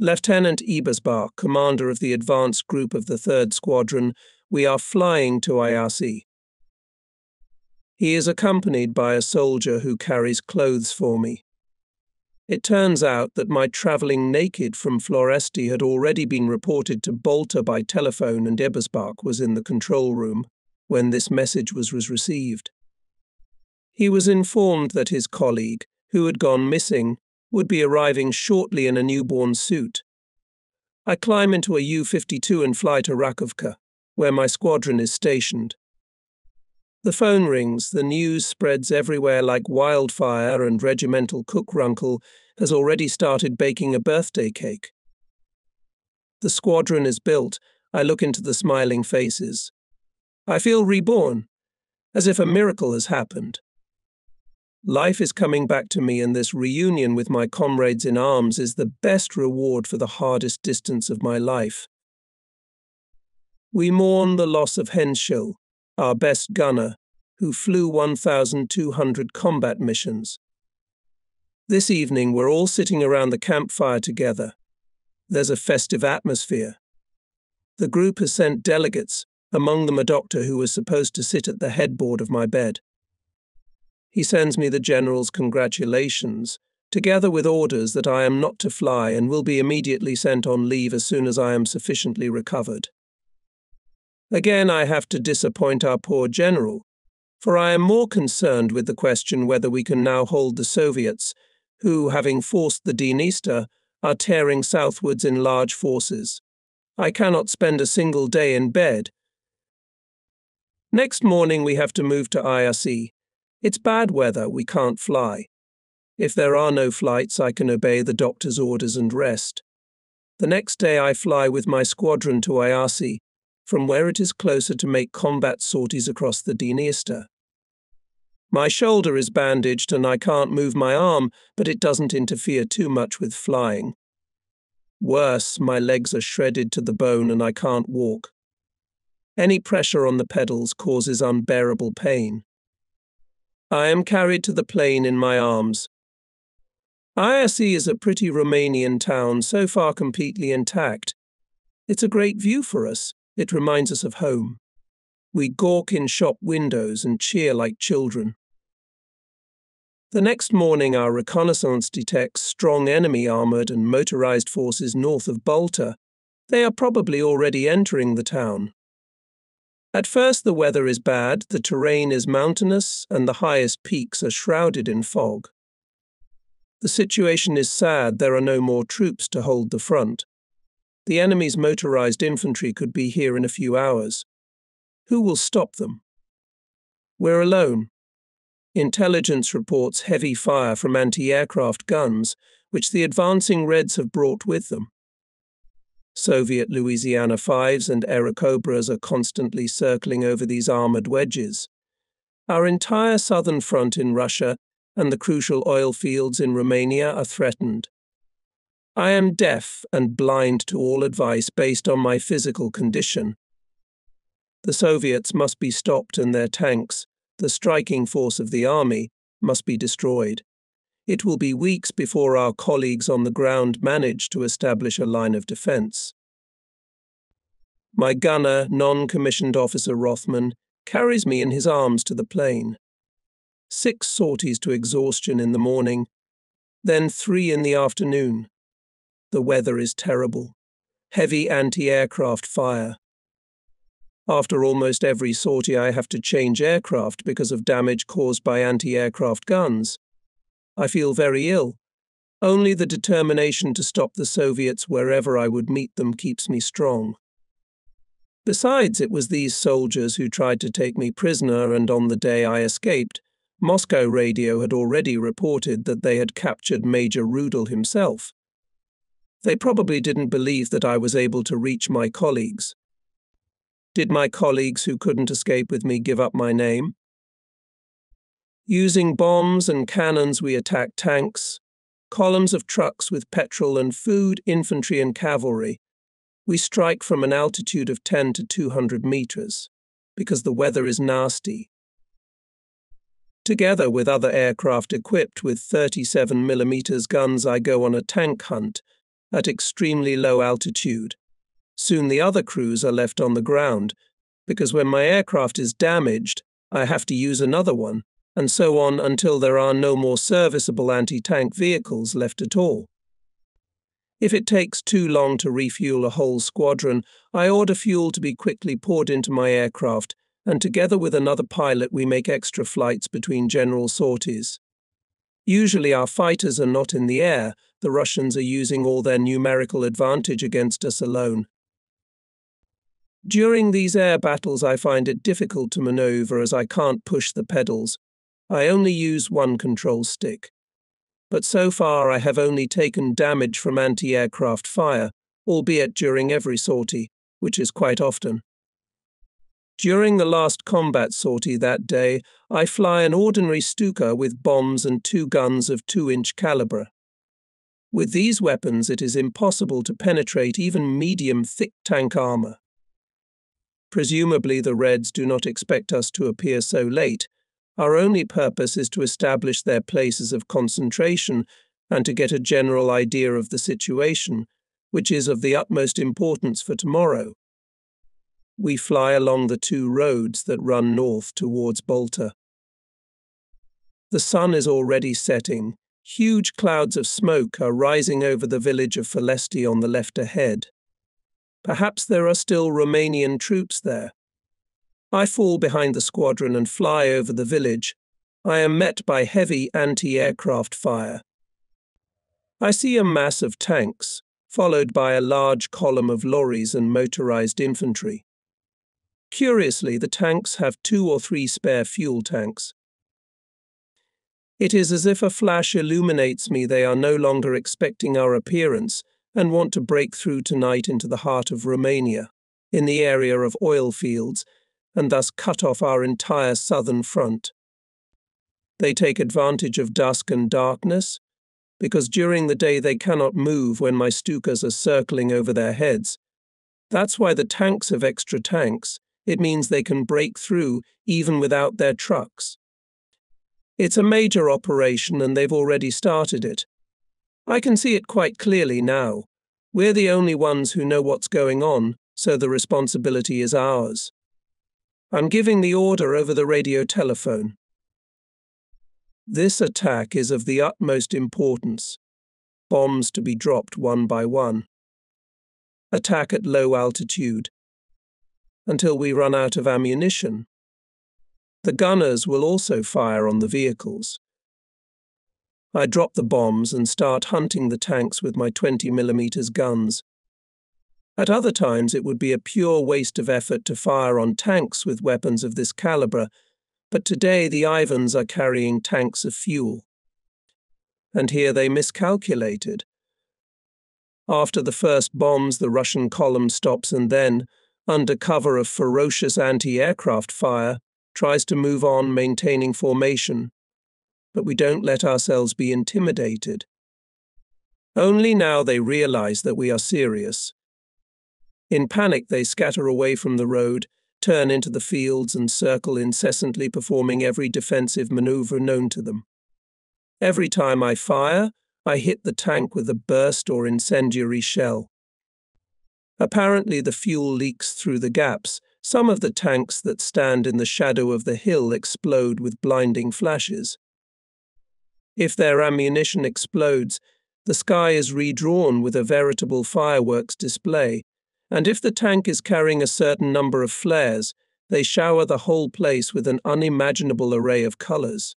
Lieutenant Ebersbach, commander of the advanced group of the third Squadron, we are flying to Iasi. He is accompanied by a soldier who carries clothes for me. It turns out that my travelling naked from Floresti had already been reported to Balta by telephone, and Ebersbach was in the control room when this message was, was received. He was informed that his colleague, who had gone missing, would be arriving shortly in a newborn suit. I climb into a U fifty-two and fly to Rakovka, where my squadron is stationed. The phone rings, the news spreads everywhere like wildfire, and regimental cook Runkel has already started baking a birthday cake. The squadron is built. I look into the smiling faces. I feel reborn, as if a miracle has happened. Life is coming back to me, and this reunion with my comrades in arms is the best reward for the hardest distance of my life, We mourn the loss of Henschel, our best gunner, who flew one thousand two hundred combat missions. This evening we're all sitting around the campfire together. There's a festive atmosphere. The group has sent delegates, among them a doctor who was supposed to sit at the headboard of my bed. He sends me the general's congratulations, together with orders that I am not to fly and will be immediately sent on leave as soon as I am sufficiently recovered. Again, I have to disappoint our poor general, for I am more concerned with the question whether we can now hold the Soviets, who, having forced the Dniester, are tearing southwards in large forces. I cannot spend a single day in bed. Next morning we have to move to Iasi. It's bad weather, we can't fly. If there are no flights, I can obey the doctor's orders and rest. The next day I fly with my squadron to Iasi, from where it is closer to make combat sorties across the Dniester. My shoulder is bandaged and I can't move my arm, but it doesn't interfere too much with flying. Worse, my legs are shredded to the bone and I can't walk. Any pressure on the pedals causes unbearable pain. I am carried to the plane in my arms. Iasi is a pretty Romanian town, so far completely intact. It's a great view for us. It reminds us of home. We gawk in shop windows and cheer like children. The next morning our reconnaissance detects strong enemy armoured and motorised forces north of Balta. They are probably already entering the town. At first the weather is bad, the terrain is mountainous and the highest peaks are shrouded in fog. The situation is sad, there are no more troops to hold the front. The enemy's motorized infantry could be here in a few hours. Who will stop them? We're alone. Intelligence reports heavy fire from anti-aircraft guns, which the advancing Reds have brought with them. Soviet Louisiana fives and Airacobras are constantly circling over these armored wedges. Our entire southern front in Russia and the crucial oil fields in Romania are threatened. I am deaf and blind to all advice based on my physical condition. The Soviets must be stopped and their tanks, the striking force of the army, must be destroyed. It will be weeks before our colleagues on the ground manage to establish a line of defence. My gunner, non-commissioned officer Rothmann, carries me in his arms to the plane. Six sorties to exhaustion in the morning, then three in the afternoon. The weather is terrible. Heavy anti-aircraft fire. After almost every sortie I have to change aircraft because of damage caused by anti-aircraft guns. I feel very ill. Only the determination to stop the Soviets wherever I would meet them keeps me strong. Besides, it was these soldiers who tried to take me prisoner, and on the day I escaped, Moscow radio had already reported that they had captured Major Rudolf himself. They probably didn't believe that I was able to reach my colleagues. Did my colleagues who couldn't escape with me give up my name? Using bombs and cannons we attacked tanks, columns of trucks with petrol and food, infantry and cavalry. We strike from an altitude of ten to two hundred meters, because the weather is nasty. Together with other aircraft equipped with thirty-seven millimeter guns, I go on a tank hunt at extremely low altitude. Soon the other crews are left on the ground, because when my aircraft is damaged, I have to use another one, and so on until there are no more serviceable anti-tank vehicles left at all. If it takes too long to refuel a whole squadron, I order fuel to be quickly poured into my aircraft, and together with another pilot we make extra flights between general sorties. Usually our fighters are not in the air, the Russians are using all their numerical advantage against us alone. During these air battles I find it difficult to maneuver as I can't push the pedals. I only use one control stick. But so far I have only taken damage from anti-aircraft fire, albeit during every sortie, which is quite often. During the last combat sortie that day, I fly an ordinary Stuka with bombs and two guns of two inch calibre. With these weapons it is impossible to penetrate even medium thick tank armour. Presumably the Reds do not expect us to appear so late. Our only purpose is to establish their places of concentration and to get a general idea of the situation, which is of the utmost importance for tomorrow. We fly along the two roads that run north towards Balta. The sun is already setting. Huge clouds of smoke are rising over the village of Felesti on the left ahead. Perhaps there are still Romanian troops there. I fall behind the squadron and fly over the village. I am met by heavy anti-aircraft fire. I see a mass of tanks, followed by a large column of lorries and motorized infantry. Curiously, the tanks have two or three spare fuel tanks. It is as if a flash illuminates me. They are no longer expecting our appearance and want to break through tonight into the heart of Romania, in the area of oil fields, and thus cut off our entire southern front. They take advantage of dusk and darkness, because during the day they cannot move when my Stukas are circling over their heads. That's why the tanks have extra tanks. It means they can break through even without their trucks. It's a major operation and they've already started it. I can see it quite clearly now. We're the only ones who know what's going on, so the responsibility is ours. I'm giving the order over the radio telephone. This attack is of the utmost importance. Bombs to be dropped one by one. Attack at low altitude. Until we run out of ammunition. The gunners will also fire on the vehicles. I drop the bombs and start hunting the tanks with my twenty millimeter guns. At other times it would be a pure waste of effort to fire on tanks with weapons of this calibre, but today the Ivans are carrying tanks of fuel. And here they miscalculated. After the first bombs, the Russian column stops and then, under cover of ferocious anti-aircraft fire, tries to move on, maintaining formation. But we don't let ourselves be intimidated. Only now they realize that we are serious. In panic, they scatter away from the road, turn into the fields and circle incessantly, performing every defensive maneuver known to them. Every time I fire, I hit the tank with a burst or incendiary shell. Apparently, the fuel leaks through the gaps. Some of the tanks that stand in the shadow of the hill explode with blinding flashes. If their ammunition explodes, the sky is redrawn with a veritable fireworks display, and if the tank is carrying a certain number of flares, they shower the whole place with an unimaginable array of colors.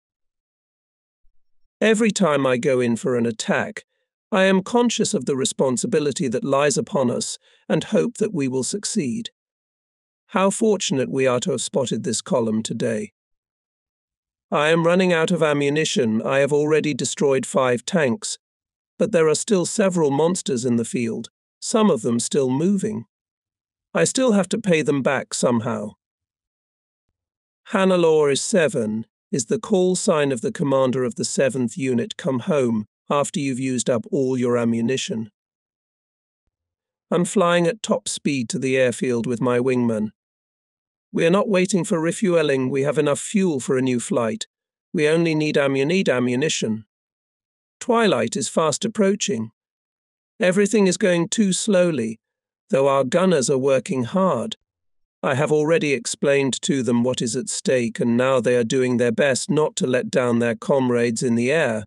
Every time I go in for an attack, I am conscious of the responsibility that lies upon us and hope that we will succeed. How fortunate we are to have spotted this column today. I am running out of ammunition. I have already destroyed five tanks, but there are still several monsters in the field, some of them still moving. I still have to pay them back somehow. Hannelore is seven, is the call sign of the commander of the seventh unit. Come home after you've used up all your ammunition. I'm flying at top speed to the airfield with my wingman. We are not waiting for refueling. We have enough fuel for a new flight. We only need ammunition. Twilight is fast approaching. Everything is going too slowly, though our gunners are working hard. I have already explained to them what is at stake, and now they are doing their best not to let down their comrades in the air.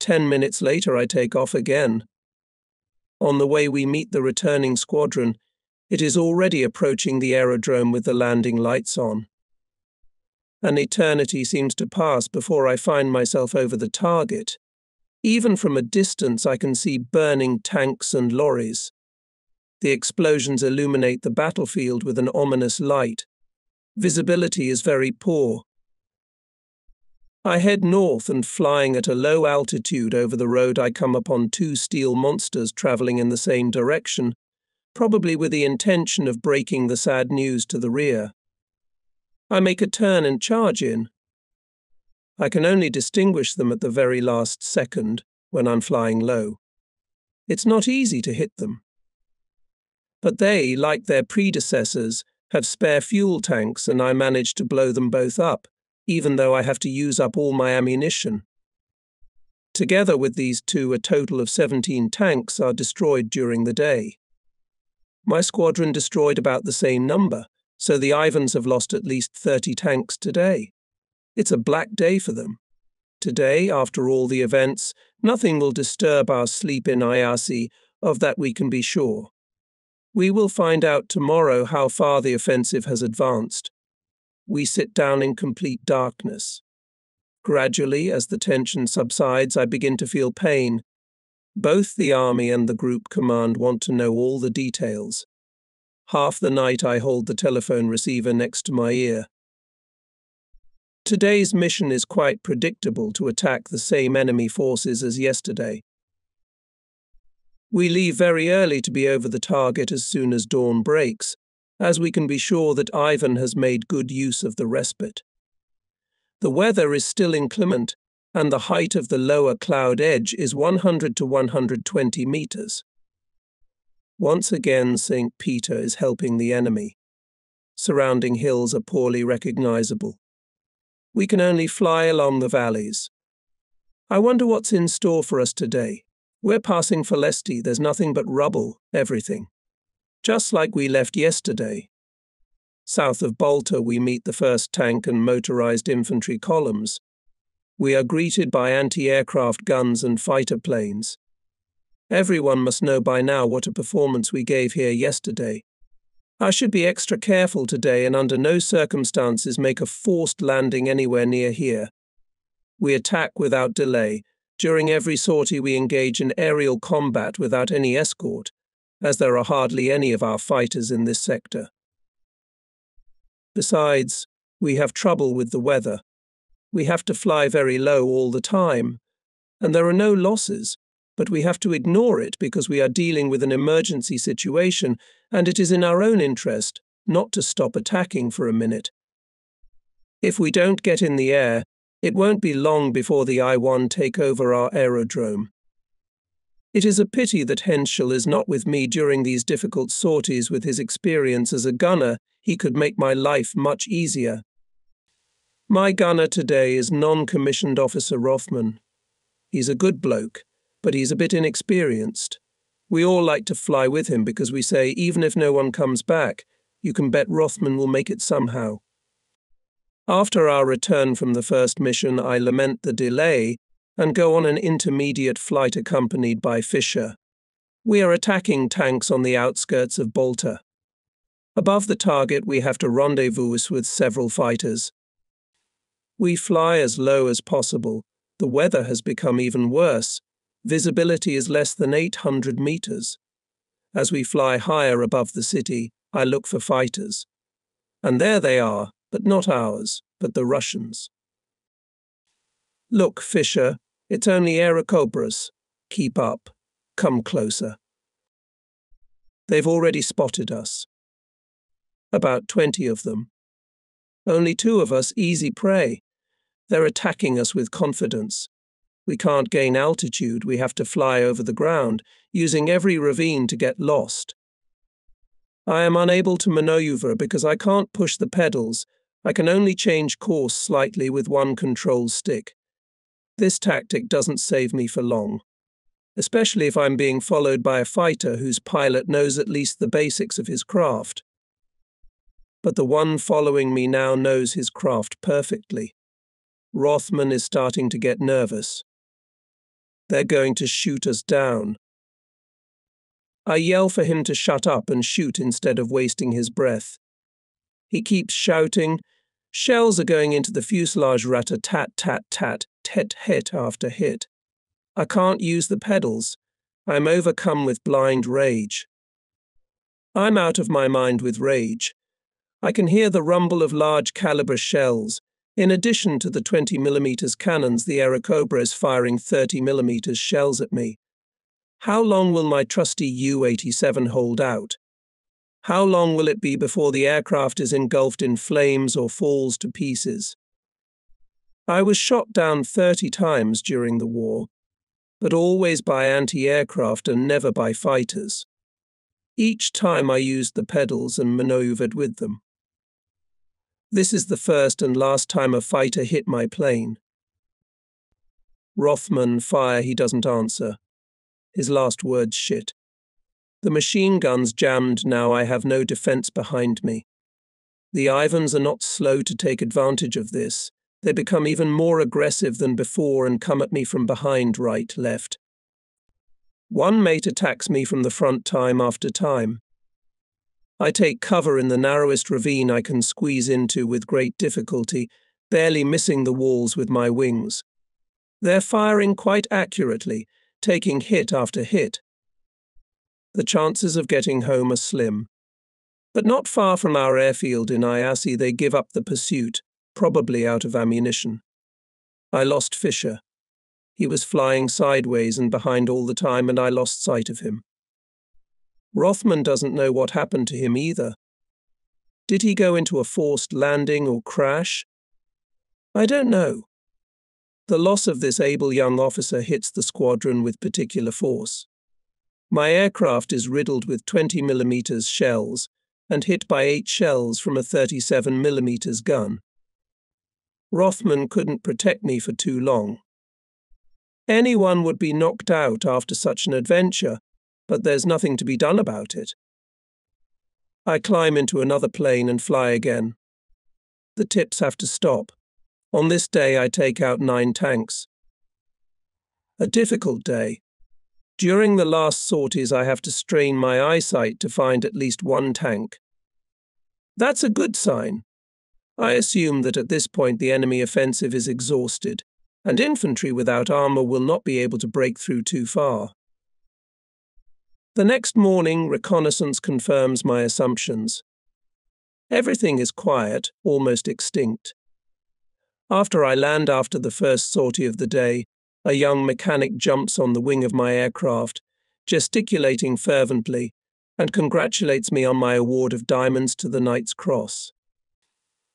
Ten minutes later, I take off again. On the way, we meet the returning squadron. It is already approaching the aerodrome with the landing lights on. An eternity seems to pass before I find myself over the target. Even from a distance, I can see burning tanks and lorries. The explosions illuminate the battlefield with an ominous light. Visibility is very poor. I head north and, flying at a low altitude over the road, I come upon two steel monsters traveling in the same direction, probably with the intention of breaking the sad news to the rear. I make a turn and charge in. I can only distinguish them at the very last second when I'm flying low. It's not easy to hit them. But they, like their predecessors, have spare fuel tanks and I managed to blow them both up, even though I have to use up all my ammunition. Together with these two, a total of seventeen tanks are destroyed during the day. My squadron destroyed about the same number, so the Ivans have lost at least thirty tanks today. It's a black day for them. Today, after all the events, nothing will disturb our sleep in Iasi, of that we can be sure. We will find out tomorrow how far the offensive has advanced. We sit down in complete darkness. Gradually, as the tension subsides, I begin to feel pain. Both the army and the group command want to know all the details. Half the night I hold the telephone receiver next to my ear. Today's mission is quite predictable to attack the same enemy forces as yesterday. We leave very early to be over the target as soon as dawn breaks, as we can be sure that Ivan has made good use of the respite. The weather is still inclement, and the height of the lower cloud edge is one hundred to one hundred twenty meters. Once again, Saint Peter is helping the enemy. Surrounding hills are poorly recognizable. We can only fly along the valleys. I wonder what's in store for us today. We're passing Felesti, there's nothing but rubble, everything. Just like we left yesterday. South of Balta we meet the first tank and motorized infantry columns. We are greeted by anti-aircraft guns and fighter planes. Everyone must know by now what a performance we gave here yesterday. I should be extra careful today and under no circumstances make a forced landing anywhere near here. We attack without delay. During every sortie we engage in aerial combat without any escort, as there are hardly any of our fighters in this sector. Besides, we have trouble with the weather. We have to fly very low all the time, and there are no losses, but we have to ignore it because we are dealing with an emergency situation and it is in our own interest not to stop attacking for a minute. If we don't get in the air, it won't be long before the I one take over our aerodrome. It is a pity that Henschel is not with me during these difficult sorties. With his experience as a gunner, he could make my life much easier. My gunner today is non-commissioned officer Rothmann. He's a good bloke, but he's a bit inexperienced. We all like to fly with him because we say, even if no one comes back, you can bet Rothmann will make it somehow. After our return from the first mission, I lament the delay and go on an intermediate flight accompanied by Fischer. We are attacking tanks on the outskirts of Balta. Above the target, we have to rendezvous with several fighters. We fly as low as possible. The weather has become even worse. Visibility is less than eight hundred meters. As we fly higher above the city, I look for fighters. And there they are. But not ours, but the Russians. Look, Fischer, it's only Airacobras. Keep up. Come closer. They've already spotted us. About twenty of them. Only two of us easy prey. They're attacking us with confidence. We can't gain altitude, we have to fly over the ground, using every ravine to get lost. I am unable to maneuver because I can't push the pedals. I can only change course slightly with one control stick. This tactic doesn't save me for long, especially if I'm being followed by a fighter whose pilot knows at least the basics of his craft. But the one following me now knows his craft perfectly. Rothmann is starting to get nervous. They're going to shoot us down. I yell for him to shut up and shoot instead of wasting his breath. He keeps shouting. Shells are going into the fuselage, rat-a-tat-tat-tat, tet-hit after hit. I can't use the pedals. I'm overcome with blind rage. I'm out of my mind with rage. I can hear the rumble of large-caliber shells. In addition to the twenty millimeter cannons, the Airacobra is firing thirty millimeter shells at me. How long will my trusty U eighty-seven hold out? How long will it be before the aircraft is engulfed in flames or falls to pieces? I was shot down thirty times during the war, but always by anti-aircraft and never by fighters. Each time I used the pedals and maneuvered with them. This is the first and last time a fighter hit my plane. Rothmann, fire, he doesn't answer. His last words, shit. The machine guns jammed now, I have no defense behind me. The Ivans are not slow to take advantage of this. They become even more aggressive than before and come at me from behind, right, left. One mate attacks me from the front time after time. I take cover in the narrowest ravine I can squeeze into with great difficulty, barely missing the walls with my wings. They're firing quite accurately, taking hit after hit. The chances of getting home are slim. But not far from our airfield in Iasi, they give up the pursuit, probably out of ammunition. I lost Fischer. He was flying sideways and behind all the time, and I lost sight of him. Rothmann doesn't know what happened to him either. Did he go into a forced landing or crash? I don't know. The loss of this able young officer hits the squadron with particular force. My aircraft is riddled with twenty millimeter shells and hit by eight shells from a thirty-seven millimeter gun. Rothmann couldn't protect me for too long. Anyone would be knocked out after such an adventure, but there's nothing to be done about it. I climb into another plane and fly again. The tips have to stop. On this day I take out nine tanks. A difficult day. During the last sorties I have to strain my eyesight to find at least one tank. That's a good sign. I assume that at this point the enemy offensive is exhausted, and infantry without armor will not be able to break through too far. The next morning, reconnaissance confirms my assumptions. Everything is quiet, almost extinct. After I land after the first sortie of the day, a young mechanic jumps on the wing of my aircraft, gesticulating fervently, and congratulates me on my award of diamonds to the Knight's Cross.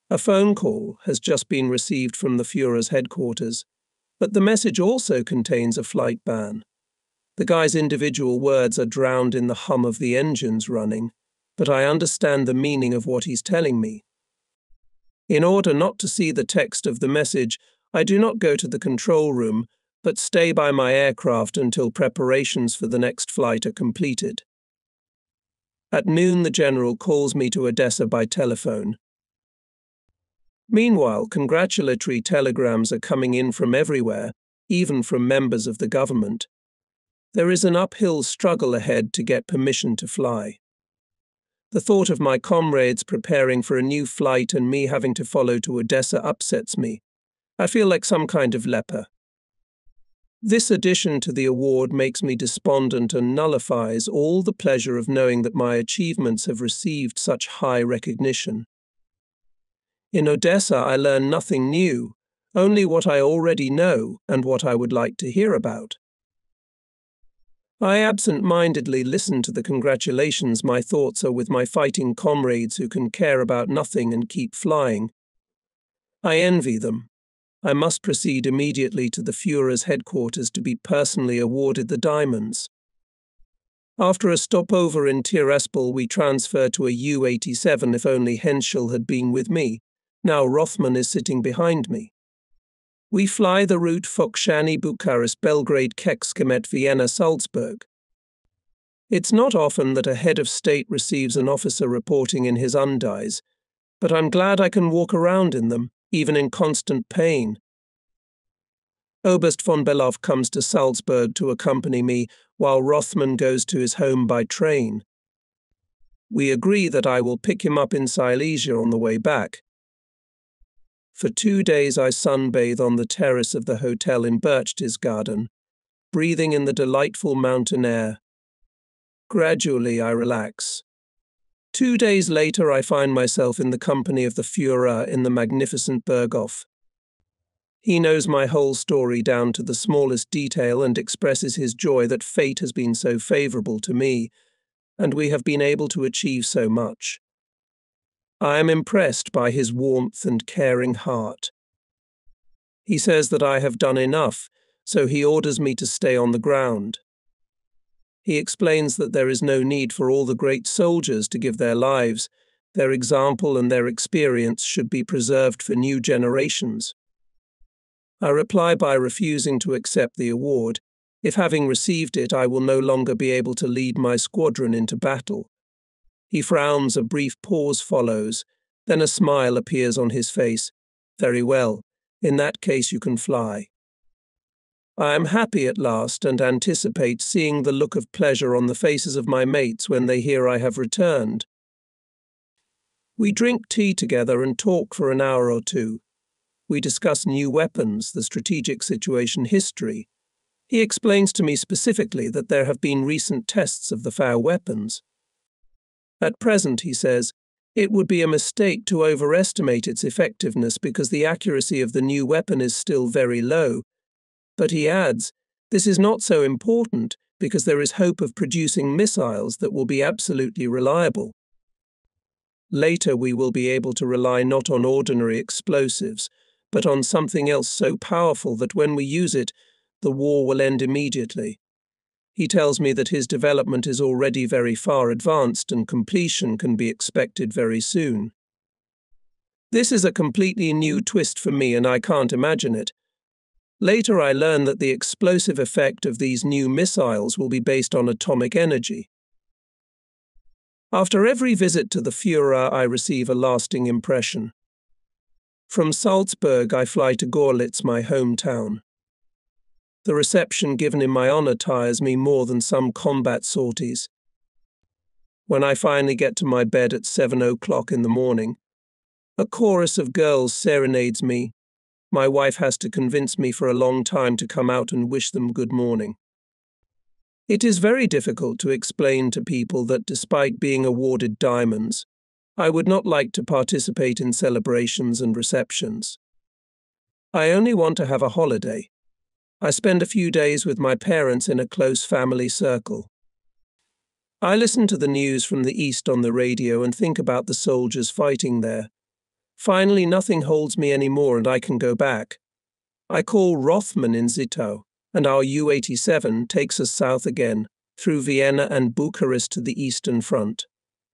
A phone call has just been received from the Fuhrer's headquarters, but the message also contains a flight ban. The guy's individual words are drowned in the hum of the engines running, but I understand the meaning of what he's telling me. In order not to see the text of the message, I do not go to the control room, but stay by my aircraft until preparations for the next flight are completed. At noon, the general calls me to Odessa by telephone. Meanwhile, congratulatory telegrams are coming in from everywhere, even from members of the government. There is an uphill struggle ahead to get permission to fly. The thought of my comrades preparing for a new flight and me having to follow to Odessa upsets me. I feel like some kind of leper. This addition to the award makes me despondent and nullifies all the pleasure of knowing that my achievements have received such high recognition. In Odessa, I learn nothing new, only what I already know and what I would like to hear about. I absent-mindedly listen to the congratulations. My thoughts are with my fighting comrades who can care about nothing and keep flying. I envy them. I must proceed immediately to the Fuhrer's headquarters to be personally awarded the diamonds. After a stopover in Tiraspol, we transfer to a U eighty-seven. If only Henschel had been with me. Now Rothmann is sitting behind me. We fly the route Fokshani, Bucharest, Belgrade, Kecskemét, Vienna, Salzburg. It's not often that a head of state receives an officer reporting in his undies, but I'm glad I can walk around in them, even in constant pain. Oberst von Belov comes to Salzburg to accompany me, while Rothmann goes to his home by train. We agree that I will pick him up in Silesia on the way back. For two days I sunbathe on the terrace of the hotel in Berchtesgaden, breathing in the delightful mountain air. Gradually I relax. Two days later I find myself in the company of the Führer in the magnificent Berghof. He knows my whole story down to the smallest detail and expresses his joy that fate has been so favorable to me, and we have been able to achieve so much. I am impressed by his warmth and caring heart. He says that I have done enough, so he orders me to stay on the ground. He explains that there is no need for all the great soldiers to give their lives. Their example and their experience should be preserved for new generations. I reply by refusing to accept the award. If having received it, I will no longer be able to lead my squadron into battle. He frowns, a brief pause follows, then a smile appears on his face. Very well, in that case you can fly. I am happy at last and anticipate seeing the look of pleasure on the faces of my mates when they hear I have returned. We drink tea together and talk for an hour or two. We discuss new weapons, the strategic situation, history. He explains to me specifically that there have been recent tests of the F A U weapons. At present, he says, it would be a mistake to overestimate its effectiveness because the accuracy of the new weapon is still very low. But he adds, this is not so important because there is hope of producing missiles that will be absolutely reliable. Later, we will be able to rely not on ordinary explosives, but on something else so powerful that when we use it, the war will end immediately. He tells me that his development is already very far advanced and completion can be expected very soon. This is a completely new twist for me, and I can't imagine it. Later, I learn that the explosive effect of these new missiles will be based on atomic energy. After every visit to the Führer, I receive a lasting impression. From Salzburg, I fly to Gorlitz, my hometown. The reception given in my honor tires me more than some combat sorties. When I finally get to my bed at seven o'clock in the morning, a chorus of girls serenades me. My wife has to convince me for a long time to come out and wish them good morning. It is very difficult to explain to people that despite being awarded diamonds, I would not like to participate in celebrations and receptions. I only want to have a holiday. I spend a few days with my parents in a close family circle. I listen to the news from the east on the radio and think about the soldiers fighting there. Finally, nothing holds me anymore and I can go back. I call Rothmann in Zittau, and our U eighty-seven takes us south again, through Vienna and Bucharest to the Eastern Front.